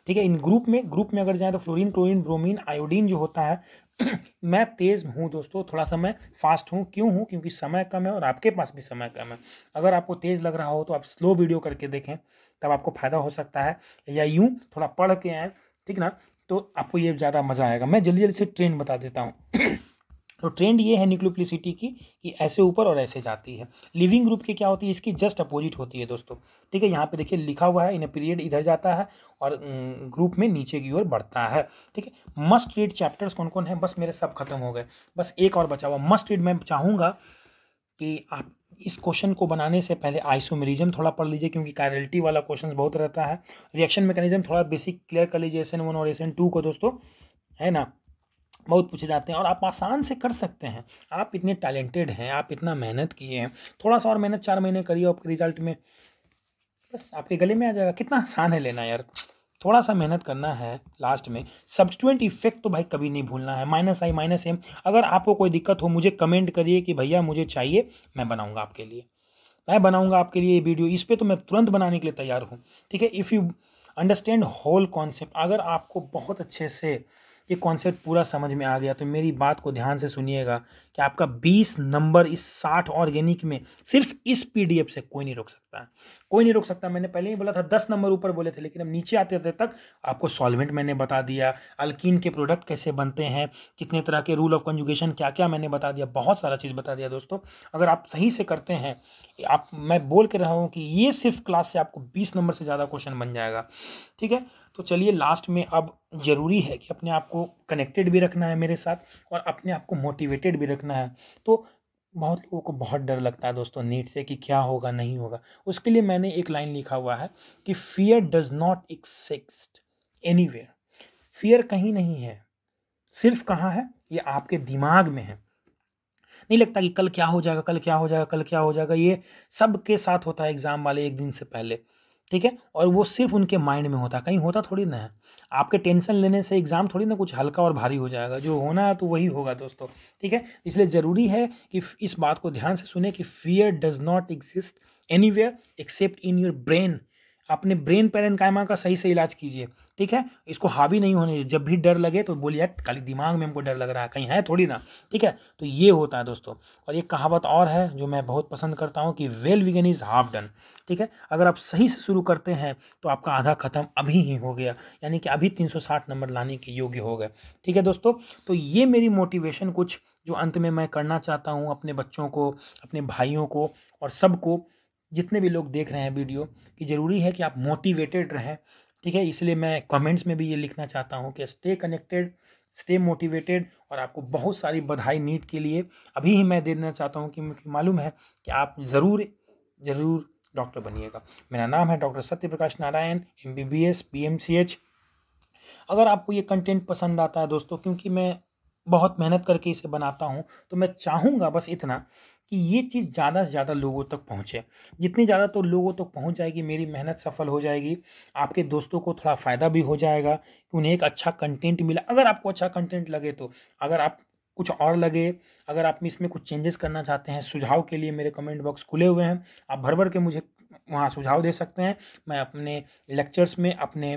ठीक है, इन ग्रुप में अगर जाए तो फ्लोरीन, क्लोरीन, ब्रोमीन, आयोडीन जो होता है मैं तेज़ हूँ दोस्तों, थोड़ा सा मैं फास्ट हूँ, क्यों हूँ? क्योंकि समय कम है और आपके पास भी समय कम है। अगर आपको तेज़ लग रहा हो तो आप स्लो वीडियो करके देखें, तब आपको फ़ायदा हो सकता है, या यूँ थोड़ा पढ़ के आए, ठीक ना, तो आपको ये ज़्यादा मज़ा आएगा। मैं जल्दी जल्दी से ट्रेंड बता देता हूँ। तो ट्रेंड ये है न्यूक्लियोप्लिसिटी की कि ऐसे ऊपर और ऐसे जाती है। लिविंग ग्रुप की क्या होती है, इसकी जस्ट अपोजिट होती है दोस्तों। ठीक है, यहाँ पे देखिए लिखा हुआ है, इन पीरियड इधर जाता है और ग्रुप में नीचे की ओर बढ़ता है। ठीक है, मस्ट रीड चैप्टर्स कौन कौन है? बस मेरे सब खत्म हो गए, बस एक और बचा हुआ मस्ट रीड। मैं चाहूँगा कि आप इस क्वेश्चन को बनाने से पहले आइसोमेरिज्म थोड़ा पढ़ लीजिए, क्योंकि कायरलिटी वाला क्वेश्चन बहुत रहता है। रिएक्शन मैकेनिज्म थोड़ा बेसिक क्लियर कर लीजिए SN1 और SN2 को दोस्तों, है ना, बहुत पूछे जाते हैं और आप आसान से कर सकते हैं। आप इतने टैलेंटेड हैं, आप इतना मेहनत किए हैं, थोड़ा सा और मेहनत 4 महीने करिए, आपके रिजल्ट में बस आपके गले में आ जाएगा। कितना आसान है लेना यार, थोड़ा सा मेहनत करना है। लास्ट में सब्स्टिट्यूएंट इफेक्ट तो भाई कभी नहीं भूलना है, -I, -M। अगर आपको कोई दिक्कत हो मुझे कमेंट करिए कि भैया मुझे चाहिए, मैं बनाऊँगा आपके लिए ये वीडियो, इस पर तो मैं तुरंत बनाने के लिए तैयार हूँ। ठीक है, if you understand whole concept, अगर आपको बहुत अच्छे से ये कॉन्सेप्ट पूरा समझ में आ गया तो मेरी बात को ध्यान से सुनिएगा कि आपका 20 नंबर इस 60 ऑर्गेनिक में सिर्फ इस पीडीएफ से कोई नहीं रोक सकता है, कोई नहीं रोक सकता। मैंने पहले ही बोला था 10 नंबर ऊपर बोले थे, लेकिन अब नीचे आते आते तक आपको सॉल्वेंट मैंने बता दिया, अल्कीन के प्रोडक्ट कैसे बनते हैं, कितने तरह के रूल ऑफ कंजुगेशन क्या मैंने बता दिया, बहुत सारा चीज़ बता दिया दोस्तों। अगर आप सही से करते हैं, आप मैं बोल के रहा हूँ कि ये सिर्फ क्लास से आपको 20 नंबर से ज़्यादा क्वेश्चन बन जाएगा। ठीक है, तो चलिए लास्ट में अब ज़रूरी है कि अपने आप को कनेक्टेड भी रखना है मेरे साथ और अपने आप को मोटिवेटेड भी रखना है। तो बहुत लोगों को बहुत डर लगता है दोस्तों नीट से कि क्या होगा नहीं होगा, उसके लिए मैंने एक लाइन लिखा हुआ है कि fear does not exist anywhere. Fear कहीं नहीं है, सिर्फ कहाँ है, ये आपके दिमाग में है। नहीं लगता कि कल क्या हो जाएगा, ये सब के साथ होता है एग्ज़ाम वाले एक दिन से पहले। ठीक है, और वो सिर्फ उनके माइंड में होता है, कहीं होता थोड़ी ना है। आपके टेंशन लेने से एग्ज़ाम थोड़ी ना कुछ हल्का और भारी हो जाएगा, जो होना है तो वही होगा दोस्तों। ठीक है, इसलिए ज़रूरी है कि इस बात को ध्यान से सुने कि fear does not exist anywhere except in your brain. अपने ब्रेन पैरेन्काइमा का सही से इलाज कीजिए, ठीक है। इसको हावी नहीं होने दीजिए, जब भी डर लगे तो बोलिए यार खाली दिमाग में हमको डर लग रहा है, कहीं है थोड़ी ना, ठीक है। तो ये होता है दोस्तों। और एक कहावत और है जो मैं बहुत पसंद करता हूँ कि well begin is half done, ठीक है। अगर आप सही से शुरू करते हैं तो आपका आधा खत्म अभी ही हो गया, यानी कि अभी 360 नंबर लाने के योग्य हो गए, ठीक है दोस्तों। तो ये मेरी मोटिवेशन कुछ जो अंत में मैं करना चाहता हूँ अपने बच्चों को, अपने भाइयों को और सबको, जितने भी लोग देख रहे हैं वीडियो, कि ज़रूरी है कि आप मोटिवेटेड रहें, ठीक है। इसलिए मैं कमेंट्स में भी ये लिखना चाहता हूँ कि स्टे कनेक्टेड, स्टे मोटिवेटेड। और आपको बहुत सारी बधाई नीट के लिए अभी ही मैं देना चाहता हूँ, कि मालूम है कि आप ज़रूर डॉक्टर बनिएगा। मेरा नाम है डॉक्टर सत्य प्रकाश नारायण, MBBS, PMCH। अगर आपको ये कंटेंट पसंद आता है दोस्तों, क्योंकि मैं बहुत मेहनत करके इसे बनाता हूँ, तो मैं चाहूँगा बस इतना कि ये चीज़ ज़्यादा से ज़्यादा लोगों तक पहुँचे। जितनी ज़्यादा तो लोगों तक पहुँच जाएगी, मेरी मेहनत सफल हो जाएगी, आपके दोस्तों को थोड़ा फ़ायदा भी हो जाएगा कि उन्हें एक अच्छा कंटेंट मिला। अगर आपको अच्छा कंटेंट लगे तो, अगर आप कुछ और लगे, अगर आप इसमें कुछ चेंजेस करना चाहते हैं, सुझाव के लिए मेरे कमेंट बॉक्स खुले हुए हैं, आप भर भर के मुझे वहाँ सुझाव दे सकते हैं। मैं अपने लेक्चर्स में, अपने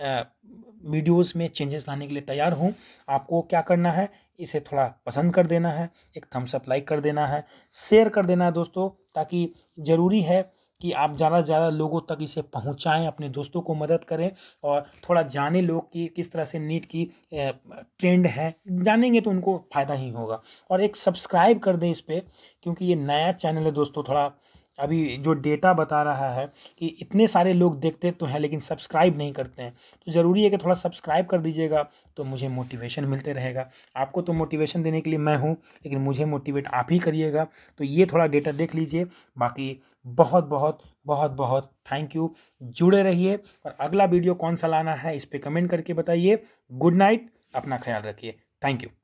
वीडियोस में चेंजेस लाने के लिए तैयार हूँ। आपको क्या करना है, इसे थोड़ा पसंद कर देना है, एक थम्स अप लाइक कर देना है, शेयर कर देना है दोस्तों, ताकि ज़रूरी है कि आप ज़्यादा से ज़्यादा लोगों तक इसे पहुँचाएँ, अपने दोस्तों को मदद करें और थोड़ा जाने लोग कि किस तरह से नीट की ट्रेंड है, जानेंगे तो उनको फ़ायदा ही होगा। और एक सब्सक्राइब कर दें इस पर, क्योंकि ये नया चैनल है दोस्तों। थोड़ा अभी जो डेटा बता रहा है कि इतने सारे लोग देखते तो हैं लेकिन सब्सक्राइब नहीं करते हैं, तो ज़रूरी है कि थोड़ा सब्सक्राइब कर दीजिएगा, तो मुझे मोटिवेशन मिलते रहेगा। आपको तो मोटिवेशन देने के लिए मैं हूँ, लेकिन मुझे मोटिवेट आप ही करिएगा। तो ये थोड़ा डेटा देख लीजिए। बाकी बहुत बहुत बहुत बहुत थैंक यू, जुड़े रहिए। और अगला वीडियो कौन सा लाना है इस पर कमेंट करके बताइए। गुड नाइट, अपना ख्याल रखिए, थैंक यू।